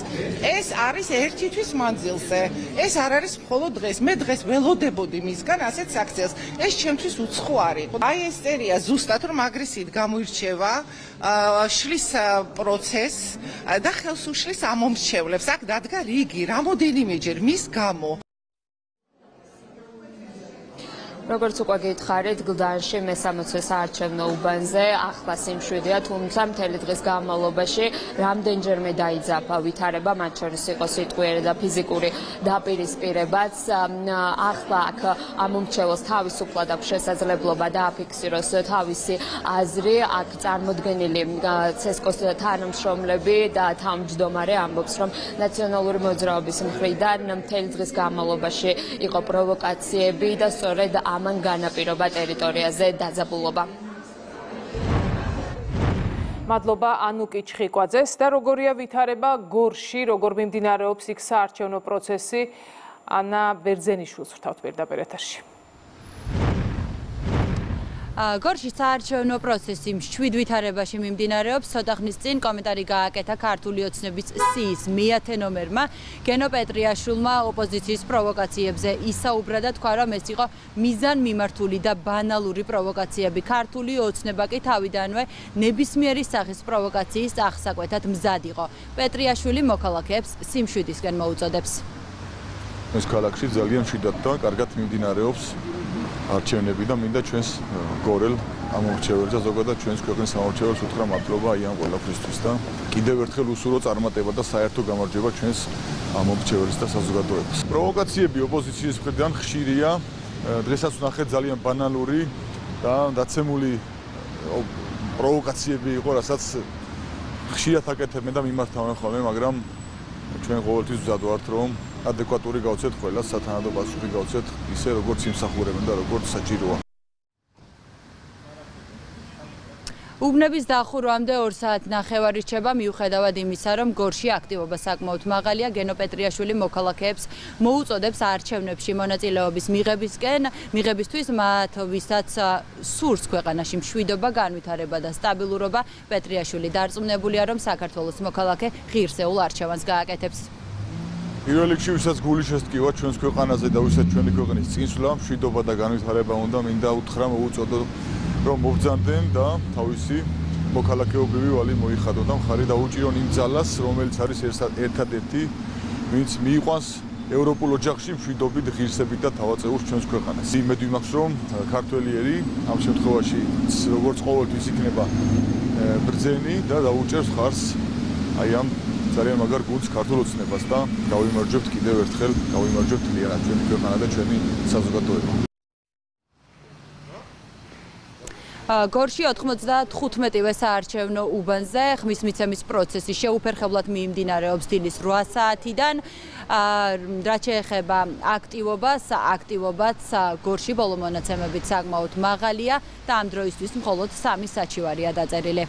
ეს არის ერთი თვის მანძილზე. ეს არ არის მხოლოდ დღეს. მე დღეს ველოდებოდი მისგან ასეთ აქციას. ეს ჩემთვის უცხო არის. აი ეს წერია ზუსტად რომ აგრესიით გამოირჩევა, შლის პროცესს და ხელს უშლის ამ მომრჩევლებს. აქ დადგა რიგი რამოდენიმეჯერ მის გამო. როგორც უკვე გითხარით, გლდანში მესამეცე საარჩევნო უბანზე ახლა სიმშვიდეა, თუმცა მთელი დღის განმავლობაში რამდენჯერმე დაიძაბა ვითარება, მათ შორის იყო სიტყვიერი და ფიზიკური დაპირისპირებაც. Ახლა აქ ამ მომრჩევლს თავისუფლად აქვს შესაძლებლობა დააფიქსიროს თავისი აზრი. აქ წარმოდგენილი ცესკოს თანამშრომლები და თავმჯდომარე ამბობს, რომ ნაციონალური მოძრაობის მხრიდან მთელი დღის განმავლობაში იყო პროვოკაციები და სწორედ ამან განაპირობა ტერიტორიაზე დაძაბულობა. Madloba Anuki Chikwadze და როგორია ვითარება გორში, როგორ მიმდინარეობს იქ საარჩევნო პროცესი, ანა ბერძენიშვილს ვთავთ პირდაპირ ეთერში. გორში საარჩევნო პროცესი მშვიდ ვითარებაში მიმდინარეობს. ცოტა ხნის წინ კომენტარი გააკეთა ქართული ოცნების სიის მეათე ნომერმა გენო პეტრიაშვილმა ოპოზიციის პროვოკაციებზე ისაუბრა და თქვა, რომ ეს იყო მიზანმიმართული და ბანალური პროვოკაციები. ქართული ოცნება კი თავიდანვე ნებისმიერი სახის პროვოკაციის აღსაკვეთად მზად იყო. პეტრიაშვილი მოქალაქეებს სიმშვიდისკენ მოუწოდებს. ეს ქალაქში ძალიან მშვიდად და კარგად მიმდინარეობს არჩევნები და მინდა ჩვენს გორელ ამ მომრჩეველს და ზოგადად ჩვენს ქვეყნის სამომრჩეველს უთხრა მადლობა აი ამ ყველაფრისთვის და კიდევ ერთხელ უსურო წარმატება და საერთო გამარჯვება ჩვენს ამ მომრჩეველს და საზოგადოებას. პროვოკაციები ოპოზიციის მხრიდან ხშირია. დღესაც ვნახეთ ძალიან ბანალური და დაცემული პროვოკაციები იყო, რასაც ხშირად აკეთებენ და მიმართავენ ხოლმე, მაგრამ ჩვენ ყოველთვის მზად ვართ, რომ ადეკვატური გავცეთ ყველას, სათანადო პასუხი გავცეთ ისე, როგორც იმსახურებენ და როგორც საჭიროა. უბნების დახურვამდე ორ საათ ნახევარი რჩება, მიუხედავად იმისა, რომ გორში აქტივობა საკმაოდ მაღალია. გენო პეტრიაშვილი მოქალაქეებს მოუწოდებს არჩევნებში მონაწილეობის მიღებისკენ, მიღებისთვის მათ ვისაც სურს ქვეყანაში მშვიდობა, განვითარება და სტაბილურობა. პეტრიაშვილი დარწმუნებულია, რომ საქართველოს მოქალაქე ღირსეულ არჩევანს გააკეთებს. პირველ რიგში ვისაც გული შესტკივა ჩვენს ქვეყანაზე და ვისაც ჩვენი ქვეყნის წინსვლა, მშვიდობა და განვითარება უნდა, მინდა უთხრა მოუწოდო, რომ მოვძამდნენ და თავისი მოქალაქეობრივი ვალი მოიხადო და მხარი დაუჭირონ იმ ძალას, რომელიც არის ერთადერთი, ვინც მიიყვანს ევროპულ ოჯახში მშვიდობით, ღირსებით და თავაწეურს ჩვენს ქვეყანას. იმედი მაქვს, რომ ქართველი ერი ამ შემთხვევაში როგორც ყოველთვის იქნება ბრძენი და დაუჭერს ხარს აი ამ ძალიან მაგარ გულს ქართულ ოცნებას და გავიმარჯვებთ კიდევ ერთხელ, გავიმარჯვებთ ლიერად ჩვენი ქვეყანა და ჩვენი საზოგადოება. გორში ოთხმოცდათხუთმეტივე საარჩევნო უბანზე ხმის მიცემის პროცესი შეუფერხებლად მიმდინარეობს დილის რვა საათიდან. რაც შეეხება აქტივობას, აქტივობაც გორში ბოლო მონაცემებით საკმაოდ მაღალია და ამ დროისთვის მხოლოდ სამი საჩივარია დაწერილი.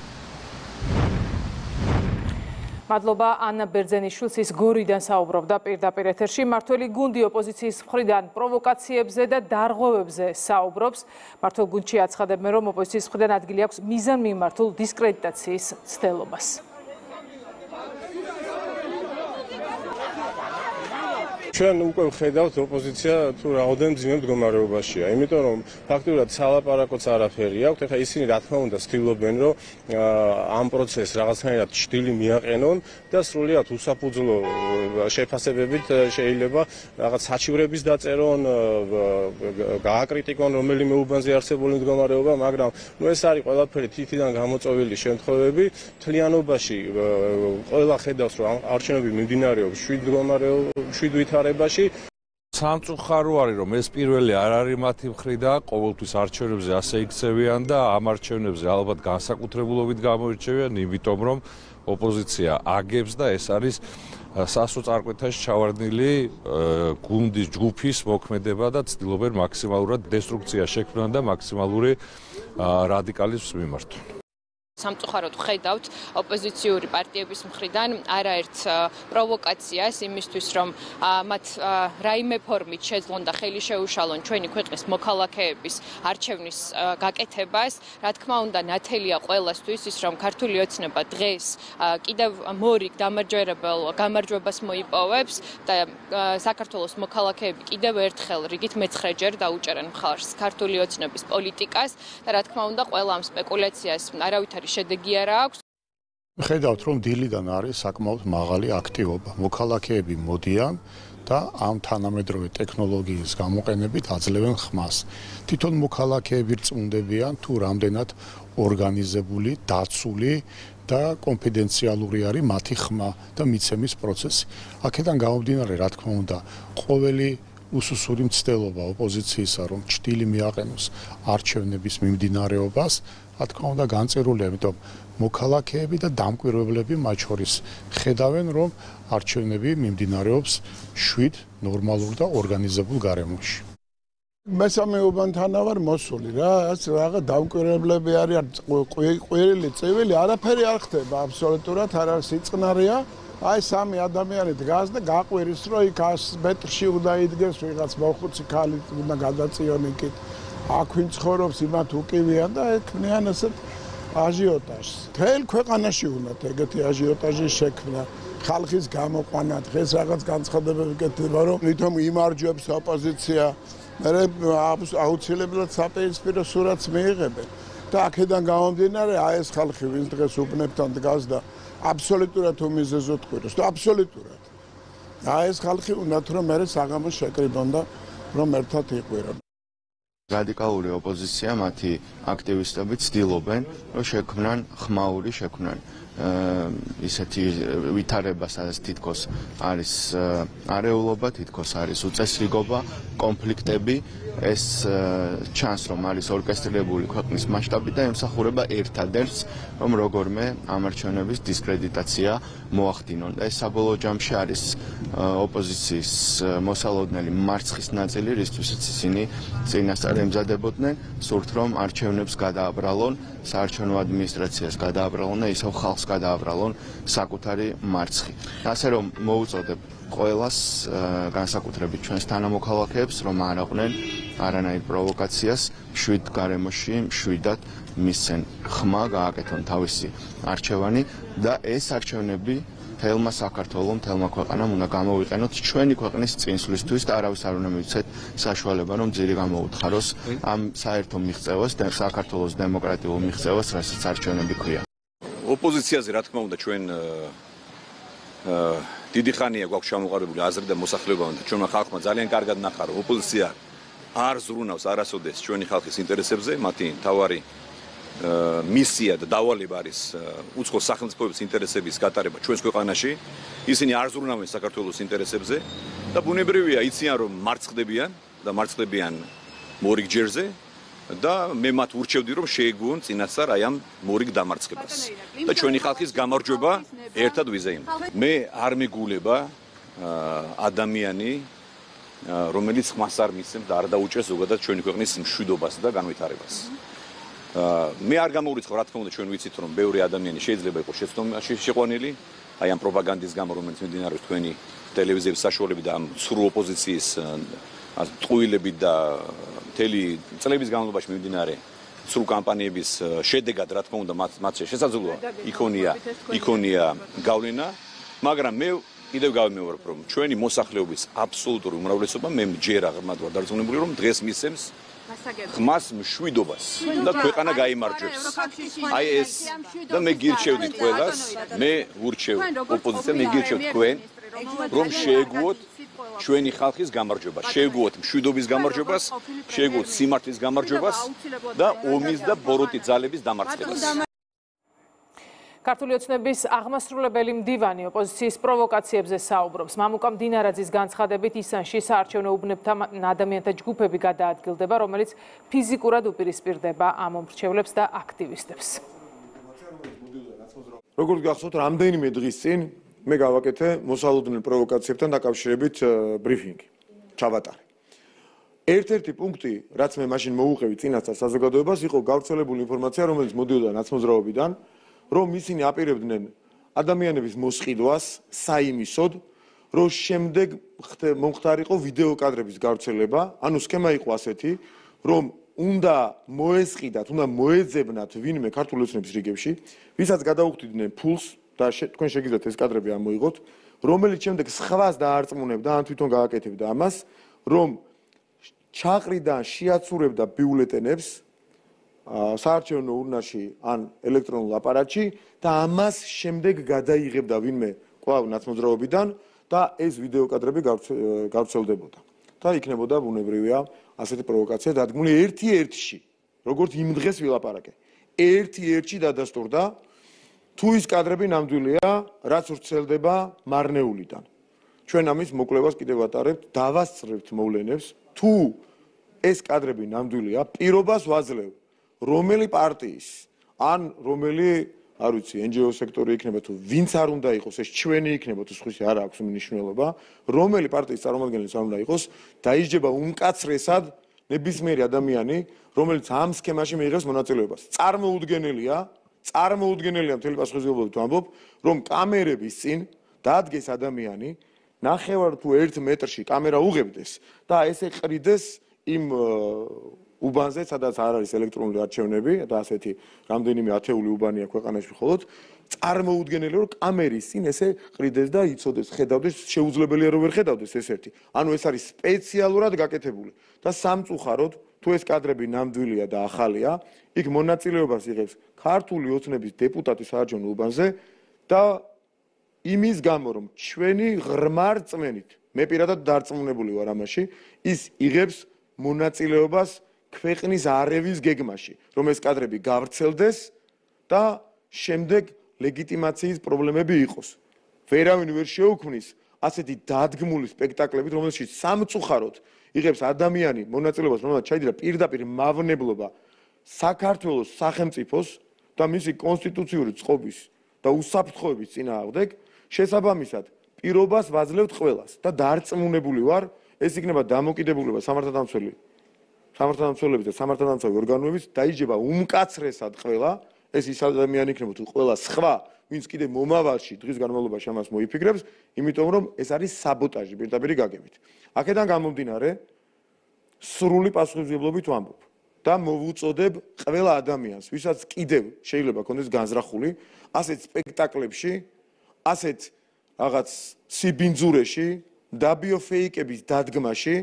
Madloba Anna Berzhenishvili ის გორიდან საუბრობდა პირდაპირ ეთერში. მართველი გუნდი ოპოზიციის მხრიდან პროვოკაციებზე და დარღვევებზე საუბრობს. მართო გუნდში აცხადებენ, რომ ოპოზიციის მხრიდან ადგილი აქვს მიზანმიმართულ დისკრედიტაციის ცდილობას. Ჩვენ უკვე ვხედავთ ოპოზიცია თუ რაოდენ ძიმე მდგომარეობაშია. Იმიტომ რომ ფაქტობრივად სალაპარაკოც არაფერი აქვს. Ეხლა ისინი რა თქმა უნდა ცდილობენ რომ ამ პროცესს რაღაცნაირად ჭრილი მიაყენონ და სრულიად უსაფუძვლო შეფასებებით შეიძლება რაღაც საჩივრების დაწერონ, გააკრიტიკონ რომელიმე უბანზე არსებული მდგომარეობა, მაგრამ ნუ ეს არის ყველაფერი თითიდან გამოწვეული შემთხვევები. Მთლიანობაში ყველა ხედავს რომ არჩევნები მიმდინარეობს შვიდ მდგომარეობაში შვიდ ვითარებაში სამწუხარო არის რომ ეს პირველი არ არის მათი მხრიდან და ყოველთვის არჩევნებზე ასე იქცევიან და ამ არჩევნებზე ალბათ განსაკუთრებულობით გამოირჩევიან იმიტომ რომ ოპოზიცია აგებს და ეს არის სასოწარკვეთაში ჩავარდნილი გუნდის ჯგუფის მოქმედება და ცდილობენ მაქსიმალურად დესტრუქცია შექმნან და მაქსიმალური რადიკალიზმს მიმართონ სამწუხაროდ ხედავთ ოპოზიციური პარტიების მხრიდან არაერთ პროვოკაციას იმისთვის რომ მათ რაიმე ფორმით შეძლონ და ხელი შეუშალონ ჩვენი ქვეყნის მოქალაქეების არჩევნის გაკეთებას რა თქმა უნდა ნათელია ყველასთვის ის რომ ქართული ოცნება დღეს კიდევ მორიგ დამარჯვებელ გამარჯვებას მოიპოვებს და საქართველოს მოქალაქეები კიდევ ერთხელ რიგით მეცხრე ჯერ დაუჭერენ მხარს ქართული ოცნების პოლიტიკას და რა თქმა უნდა ყველა ამ სპეკულაციას არავითარი შედეგი არ აქვს. Ხედავთ რომ დილიდან არის საკმაოდ მაღალი აქტივობა. Მოქალაქეები მოდიან და ამ თანამედროვე ტექნოლოგიის გამოყენებით აძლევენ ხმას. Თვითონ მოქალაქეები წუნდებიან თუ რამდენად ორგანიზებული, დაცული და კონფიდენციალური არის მათი ხმა და მიცემის პროცესი. Აქედან გამომდინარე, რა თქმა უნდა, ყოველი უსუსური მცდელობა ოპოზიციისა რომ ჭრილი მიაყენოს არჩევნების მიმდინარეობას რა თქმა უნდა განწერულია, იმიტომ მოქალაქეები და დამკვირვებლები მათ შორის ხედავენ, რომ არჩევნები მიმდინარეობს შვიდ ნორმალურ და ორგანიზებულ გარემოში. მესამეობანთან ვარ მოსული რა, ეს რაღაც დამკვირვებლები არის ყვირილი, წეველი, არაფერი არ ხდება, აბსოლუტურად არ არის სიწყნარია. Აი სამი ადამიანი დგას და გაყვირის რომ იქ ას მეტრში უნდა იდგეს ვიღაც მოხუცი ქალი უნდა გადაწიონიკით. Აქ ვინ ცხოვრობს იმათ უკივიან და ექმნიან ასე აჟიოტაჟს. Თელ ქვეყანაში უნდათ ეგეთი აჟიოტაჟი შექმნა. Ხალხის გამოყვანა დღეს რაღაც განცხადებები გეთება რომ თვითონ იმარჯვებს ოპოზიცია. მე აუცილებლად საპირისპირო სურათს მიიღებენ. და აქედან გამომდინარე აი ეს ხალხი ვინც დღეს უბნებთან დგას და აბსოლუტურად უმიზეზოდ ყვირს და აბსოლუტურად. Აი ეს ხალხი უნდა თორემ მე საღამოს შეკრიბონ და რომ ერთად იყვირონ. რადიკალური ოპოზიცია მათი აქტივისტები ცდილობენ რომ შექმნან ხმაური შექმნან ისეთი ვითარება სადაც თითქოს არის არეულობა, თითქოს არის უწესრიგობა, კონფლიქტები, ეს ჩანს რომ არის ორკესტრირებული ქვეყნის მასშტაბით და ემსახურება ერთადერს რომ როგორმე ამ არჩევნების დისკრედიტაცია მოახდინონ და ეს საბოლოო ჯამში არის ოპოზიციის მოსალოდნელი მარცხის ნაწილი რისთვისაც ისინი წინასწარ ემზადებოდნენ სურთ რომ არჩევნებს გადააბრალონ საარჩევნო ადმინისტრაციას გადააბრალონ და ისევ ხალხს გადააბრალონ საკუთარი მარცხი. Ასე რომ მოუწოდებ ყველას განსაკუთრებით ჩვენს თანამოქალაქეებს რომ არ აყვნენ არანაირ პროვოკაციას შვიდ გარემოში შვიდად მისცენ ხმა გააკეთონ თავისი არჩევანი და ეს არჩევნები თელმა საქართველოს თელმა ქვეყანამ უნდა გამოვიყენოთ ჩვენი ქვეყნის წინსვლისთვის და არავის არ უნდა მივცეთ საშუალება რომ ძირი გამოუთხაროს ამ საერთო მიღწევას და საქართველოს დემოკრატიულ მიღწევას რასაც არჩევნები ქვია ოპოზიციაზე რა თქმა უნდა ჩვენ დიდი ხანია გვაქვს ჩამოყალიბებული აზრი და მოსახლეობა და ჩვენმა ხალხმა ძალიან კარგად ნახა რომ ოპოზიცია არ ზრუნავს არასოდეს ჩვენი ხალხის ინტერესებზე მათი თავარი მისია და დავალება არის უცხო სახელმწიფოების ინტერესების გატარება ჩვენს ქვეყანაში. Ისინი არ ზრუნავენ საქართველოს ინტერესებზე და ბუნებრივია იციან რომ მარცხდებიან და მარცხდებიან მორიგ ჯერზე და მე მათ ურჩევდი რომ შეეგუონ წინასწარ აი ამ მორიგ დამარცხებას და ჩვენი ხალხის გამარჯვება ერთად ვიზეიმ. მე არ მეგულება ადამიანი რომელიც ხმას არ მისცემს და არ დაუჭერს ზოგადად ჩვენი ქვეყნის მშვიდობას და განვითარებას. მე არ გამოვიწყო რა თქმა უნდა ჩვენ ვიცით რომ ბევრი ადამიანი შეიძლება იყოს შეცდომაში შეყვანილი აი ამ პროპაგანდის გამო რომელიც მიმდინარეობს თქვენი ტელევიზიის საშუალებით და ამ ცრუ ოპოზიციის ტყუილებით და მთელი წლების განმავლობაში მიმდინარე ცრუ კამპანიების შედეგად რა თქმა უნდა მათ შეესაძლოა იქონია იქონია გავლენა მაგრამ მე კიდევ გავიმეორებ რომ ჩვენი მოსახლეობის აბსოლუტური უმრავლესობა მე მჯერა ღრმად ვარ დარწმუნებული რომ დღეს მისცემს ხმას მშვიდობას და ქვეყანა გაიმარჯვებს. Აი ეს და მე გირჩევდით ყველას, მე ვურჩევ ოპოზიციას, მე გირჩევ თქვენ რომ შეეგუოთ ჩვენი ხალხის გამარჯვებას, შეეგუოთ მშვიდობის გამარჯვებას, შეეგუოთ სიმართლის გამარჯვებას და ომის და ბოროტი ძალების დამარცხებას. ქართული ოცნების აღმასრულებელი მდივანი ოპოზიციის პროვოკაციებზე საუბრობს. მამუკა მდინარაძის განცხადებით ისანში საარჩევნო უბნებთა ადამიანთა ჯგუფები გადაადგილდება, რომელიც ფიზიკურად უპირისპირდება ამ მომრჩევლებს და აქტივისტებს. Როგორც გახსოვთ, რამდენიმე დღის წინ მე გავაკეთე მოსალოდნელ პროვოკაციებთან დაკავშირებით ბრიფინგი. ჩავატარე. ერთ-ერთი პუნქტი, რაც მე მაშინ მოუყევი წინასწარ საზოგადოებას, იყო გავრცელებული ინფორმაცია, რომელიც მოდიოდა ნაცმოძრავებიდან. Რომ ისინი აპირებდნენ ადამიანების მოსყიდვას საიმისოდ, რომ შემდეგ მომხდარიყო ვიდეო კადრების გავრცელება, ანუ სქემა იყო ასეთი, რომ უნდა მოესყიდათ, უნდა მოეძებნათ ვინმე ქართული ოცნების რიგებში, ვისაც გადაუხდიდნენ ფულს და თქვენ შეგიძლიათ ეს კადრები ამოიღოთ, რომელიც შემდეგ სხვას დაარწმუნებდა, ან თვითონ გააკეთებდა ამას, რომ ჩაყრიდან შეაცურებდა ბიულეტენებს საარჩევნო ურნაში ან ელექტრონულ აპარატში და ამას შემდეგ გადაიღებდა ვინმე კვლავ ნაცმოძრავებიდან და ეს ვიდეო კადრები გავრცელდებოდა. და იქნებოდა ბუნებრივია ასეთი პროვოკაცია დადგმული ერთ-ერთში, როგორც იმ დღეს ვილაპარაკე. ერთ-ერთში დადასტურდა თუ ის კადრები ნამდვილია, რაც ვრცელდება მარნეულიდან. ჩვენ ამის მოკლებას კიდევ ვატარებთ, დავასწრებთ მოვლენებს, თუ ეს კადრები ნამდვილია, პირობას ვაძლევ რომელი პარტიის ან რომელი, არ ვიცი, N G O სექტორი იქნება თუ ვინც არ უნდა იყოს, ეს ჩვენი იქნება თუ სხვისი არ აქვს მნიშვნელობა, რომელი პარტიის წარმომადგენელი არ უნდა იყოს, დაიჯდება უმკაცრესად ნებისმიერი ადამიანი, რომელიც ამ სქემაში მიიღებს მონაწილეობას. წარმოუდგენელია, წარმოუდგენელია მთელი პასუხისმგებლობით ვამბობ, რომ კამერების წინ დაადგეს ადამიანი, ნახევარ თუ ერთ მეტრში კამერა უღებდეს და ესე ყრიდეს იმ უბანზე, სადაც არ არის ელექტრონული არჩევნები და ასეთი რამდენიმე ათეული უბანია ქვეყანაში მხოლოდ, წარმოუდგენელი რომ კამერის წინ ესე ყრიდეს და იცოდეს, ხედავდეს, შეუძლებელია რომ ვერ ხედავდეს ეს ერთი. ანუ ეს არის სპეციალურად გაკეთებული და სამწუხაროდ თუ ეს კადრები ნამდვილია და ახალია, იქ მონაწილეობას იღებს ქართული ოცნების დეპუტატი საარჩევნო უბანზე და იმის გამო რომ ჩვენი ღრმარწმენით, მე პირადად დარწმუნებული ვარ ამაში, ის იღებს მონაწილეობას ქვეყნის არევის გეგმაში, რომ ეს კადრები გავრცელდეს და შემდეგ ლეგიტიმაციის პრობლემები იყოს. ვერავინ ვერ შეუქმნის ასეთი დადგმული სპექტაკლებით, რომელშიც სამწუხაროდ იღებს ადამიანი მონაწილეობას, რომელსაც ჩაიდრა პირდაპირ მავნებლობა საქართველოს სახელმწიფოს და მისი კონსტიტუციური წყობის და უსაფრთხოების წინააღმდეგ, შესაბამისად პირობას ვაძლევთ ყველას და დარწმუნებული ვარ, ეს იქნება დამოკიდებულება სამართალდამცველი სამართალდამცველების და სამართალდამცავი ორგანოების დაიჯება უმკაცრესად ყველა, ეს ის ადამიანი იქნება თუ ყველა სხვა, ვინც კიდე მომავალში დღის განმავლობაში ამას მოიფიქრებს, იმიტომ რომ ეს არის საბოტაჟი პირდაპირი გაგებით. აქედან გამომდინარე, სრული პასუხისმგებლობით ვამბობ და მოვუწოდებ ყველა ადამიანს, ვისაც კიდევ შეიძლება ქონდეს განზრახული, ასეთ სპექტაკლებში, ასეთ რაღაც სიბინძურეში, დაბიოფეიკების დადგმაში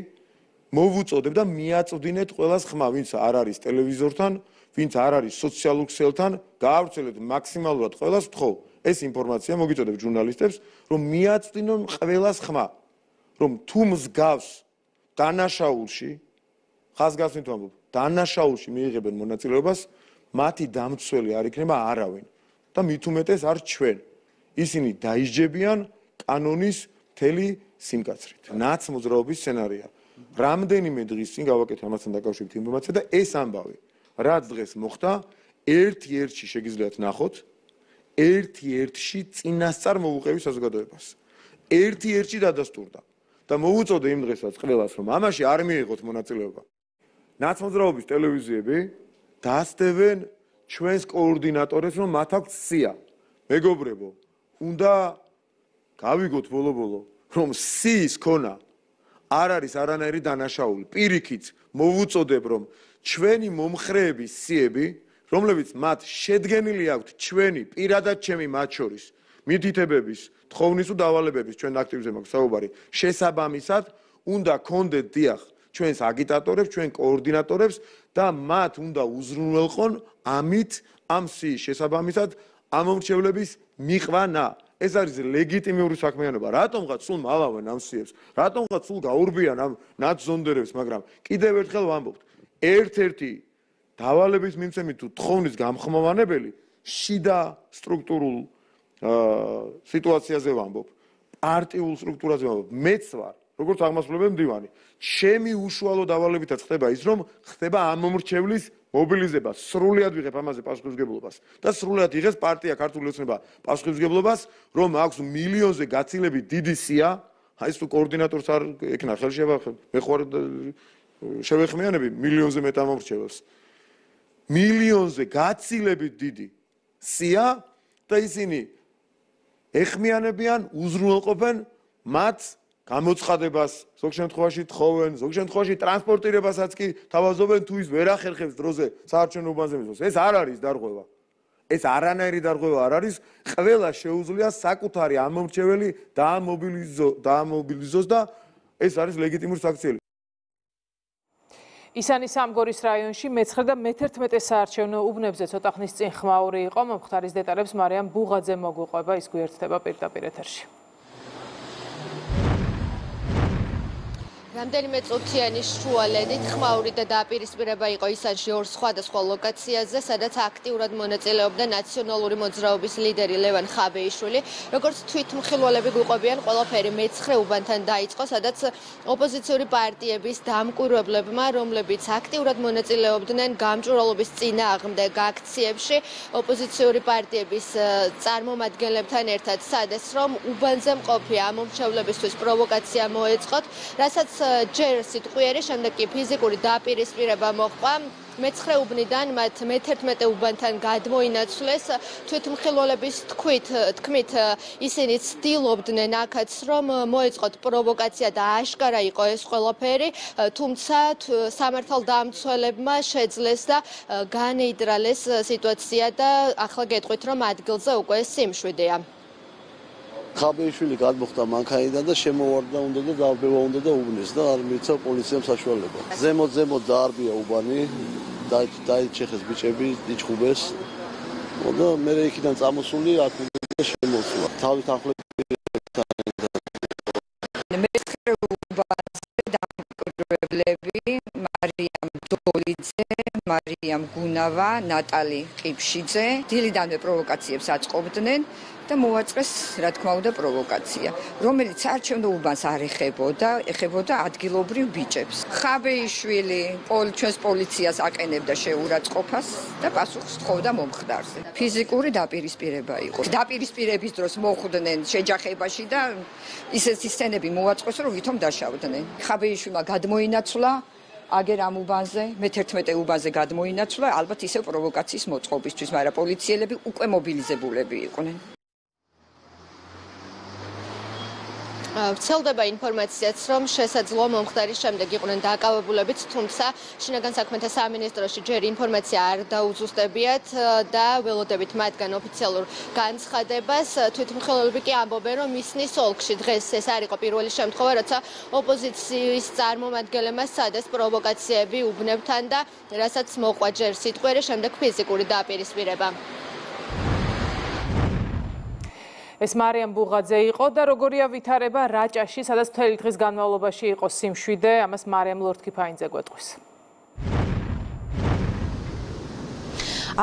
მოვუწოდებ და მიაწვდინეთ ყველას ხმა, ვინც არ არის ტელევიზორთან, ვინც არ არის სოციალურ ქსელთან, გაავრცელეთ მაქსიმალურად ყველას ვთხოვ. ეს ინფორმაცია მოგიწოდებ ჟურნალისტებს, რომ მიაწვდინონ ყველას ხმა, რომ თუ მსგავს დანაშაულში, ხაზგასმით ვამბობ, დანაშაულში მიიღებენ მონაწილეობას, მათი დამცველი არ იქნება არავინ და მით უმეტეს არ ჩვენ. ისინი დაიჯებიან კანონის მთელი სიმკაცრით. ნაცმოძრავობის სცენარია. რამდენიმე დღის წინ გავაკეთე ამასთან დაკავშირებით ინფორმაცია და ეს ამბავი, რაც დღეს მოხდა, ერთ-ერთში შეგიძლიათ ნახოთ, ერთ-ერთში წინასწარ მოუყევი საზოგადოებას. ერთ-ერთში დადასტურდა და მოუწოდე იმ დღესაც ყველას, რომ ამაში არ მიიღოთ მონაწილეობა. ნაცმოძრავობის ტელევიზიები დასდევენ ჩვენს კოორდინატორებს, რომ მათ აქვს სია. მეგობრებო, უნდა გავიგოთ ბოლო-ბოლო, რომ სიის ქონა არ არის არანაირი დანაშაული. პირიქით მოვუწოდებ, რომ ჩვენი მომხრეების სიები, რომლებიც მათ შედგენილი აქვთ, ჩვენი პირადად ჩემი მათ შორის მითითებების, თხოვნის თუ დავალებების ჩვენ აქტივზე მაქვს საუბარი. Შესაბამისად უნდა კონდეთ დიახ ჩვენს აგიტატორებს, ჩვენ კოორდინატორებს და მათ უნდა უზრუნველყონ ამით ამ სიის შესაბამისად ამ მომრჩევლების მიყვანა. ეს არის ლეგიტიმური საქმიანობა. Რატომღაც სულ მალავენ ამ სიებს, რატომღაც სულ გაურბიან ამ ნაცზონდერებს, მაგრამ კიდევ ერთხელ ვამბობთ, ერთ-ერთი დავალების მიმცემი თუ თხოვნის გამხმოვანებელი შიდა სტრუქტურულ სიტუაციაზე ვამბობ, პარტიულ სტრუქტურაზე ვამბობ, მეც ვარ, როგორც აღმასრულებელ მდივანი. Ჩემი უშუალო დავალებითაც ხდება ის, რომ ხდება ამ მომრჩევლის მობილიზება, სრულად ვიღებ ამაზე პასუხისმგებლობას და სრულად იღებს პარტია ქართული ოცნება პასუხისმგებლობას, რომ აქვს მილიონზე გაცილები დიდი სია, აი ეს თუ კოორდინატორს არ ეკნა ხელში შევეხმიანები მილიონზე მეტ ამორჩევებს. მილიონზე გაცილები დიდი სია და ისინი ეხმიანებიან, უზრუნველყოფენ მათ გამოცხადებას, ზოგ შემთხვევაში თხოვენ, ზოგ შემთხვევაში ტრანსპორტირებასაც კი თავაზობენ თუ ის ვერ ახერხებს დროზე საარჩევნო უბანზე მისვლას. ეს არ არის დარღვევა. ეს არანაირი დარღვევა არ არის. ყველა შეუძლია საკუთარი ამომრჩეველი დაამობილიზოს და ეს არის ლეგიტიმური აქციელი. ისანი სამგორის რაიონში მეცხრე და მეთერთმეტე საარჩევნო უბნებზე ცოტა ხნის წინ ხმაური იყო. მომხდარის დეტალებს მარიამ ბუღაძე მოგვიყვება, ის გვერდება პირდაპირ ეთერში. რამდენიმე წუთიანი შუალედით ხმაური და დაპირისპირება იყო ისანში ორ სხვადასხვა ლოკაციაზე, სადაც აქტიურად მონაწილეობდა ნაციონალური მოძრაობის ლიდერი ლევან ხაბეიშვილი, როგორც თვითმხილველები გვიყვებიან, ყველაფერი მეცხრე უბანთან დაიწყო, სადაც ოპოზიციური პარტიების დამკვირვებლებმა, რომლებიც აქტიურად მონაწილეობდნენ გამჭვირვალობის წინააღმდეგ აქციებში, ოპოზიციური პარტიების წარმომადგენლებთან ერთად სცადეს, რომ უბანზე მყოფი ამომრჩევლებისთვის პროვოკაცია მოეწყოთ, რასაც ჯერ სიტყვიერი, შემდეგ კი ფიზიკური დაპირისპირება მოყვა. მეცხრე უბნიდან მათ მეთერთმეტე უბანთან გადმოინაცვლეს. თვითმხილველების თქმით, ისინი ცდილობდნენ აქაც, რომ მოეწყოთ პროვოკაცია და აშკარა იყო ეს ყველაფერი, თუმცა სამართალდამცველებმა შეძლეს და განეიდრალეს სიტუაცია და ახლა გეტყვით, რომ ადგილზე უკვე სიმშვიდეა. ხაბეიშვილი გადმოხდა მანქანიდან და შემოვარდა უნდა და დააბევა უნდა და უბნის და არ მიეცა პოლიციამ საშუალება. ზემოთ-ზემოთ დაარბია უბანი, დაიჩეხეს ბიჭები, იჩხუბეს და მე იქიდან წამოსული აქამდე შემოვსვლა. თავით ახლები მეცხრე უბანზე დამკვირვებლები მარიამ დოლიძე, მარიამ გუნავა, ნატალი ყიფშიძე დილიდანვე პროვოკაციებს აწყობდნენ. და მოაწყეს, რა თქმა უნდა, პროვოკაცია, რომელიც არჩევნო უბანს არ ეხებოდა, ეხებოდა ადგილობრივ ბიჭებს. ხაბეიშვილი ჩვენს პოლიციას აყენებდა შეურაცხყოფას და პასუხს თხოვდა მომხდარზე. ფიზიკური დაპირისპირება იყო. დაპირისპირების დროს მოხვდნენ შეჯახებაში და ისეთი სცენები მოაწყეს, რომ ვითომ დაშავდნენ. ხაბეიშვილმა გადმოინაცვლა აგერ ამ უბანზე, მეთერთმეტე უბანზე გადმოინაცვლა, ალბათ ისევ პროვოკაციის მოწყობისთვის, მაგრამ პოლიციელები უკვე მობილიზებულები იყვნენ. ვრცელდება ინფორმაციაც, რომ შესაძლო მომხდარის შემდეგ იყვნენ დაკავებულებიც, თუმცა შინაგან საქმეთა სამინისტროში ჯერ ინფორმაცია არ დაუზუსტებიათ და ველოდებით მათგან ოფიციალურ განცხადებას. თვითმხილველები კი ამბობენ, რომ მისნის ოლქში დღეს ეს არ იყო პირველი შემთხვევა, როცა ოპოზიციის წარმომადგენლებმა სცადეს პროვოკაციები უბნებთან და რასაც მოყვა ჯერ სიტყვიერი, შემდეგ ფიზიკური დაპირისპირება. ეს მარიამ ბუღაძე იყო და როგორია ვითარება რაჭაში, სადაც მთელი დღის განმავლობაში იყო სიმშვიდე, ამას მარიამ ლორთკიფანიძე გვეტყვის.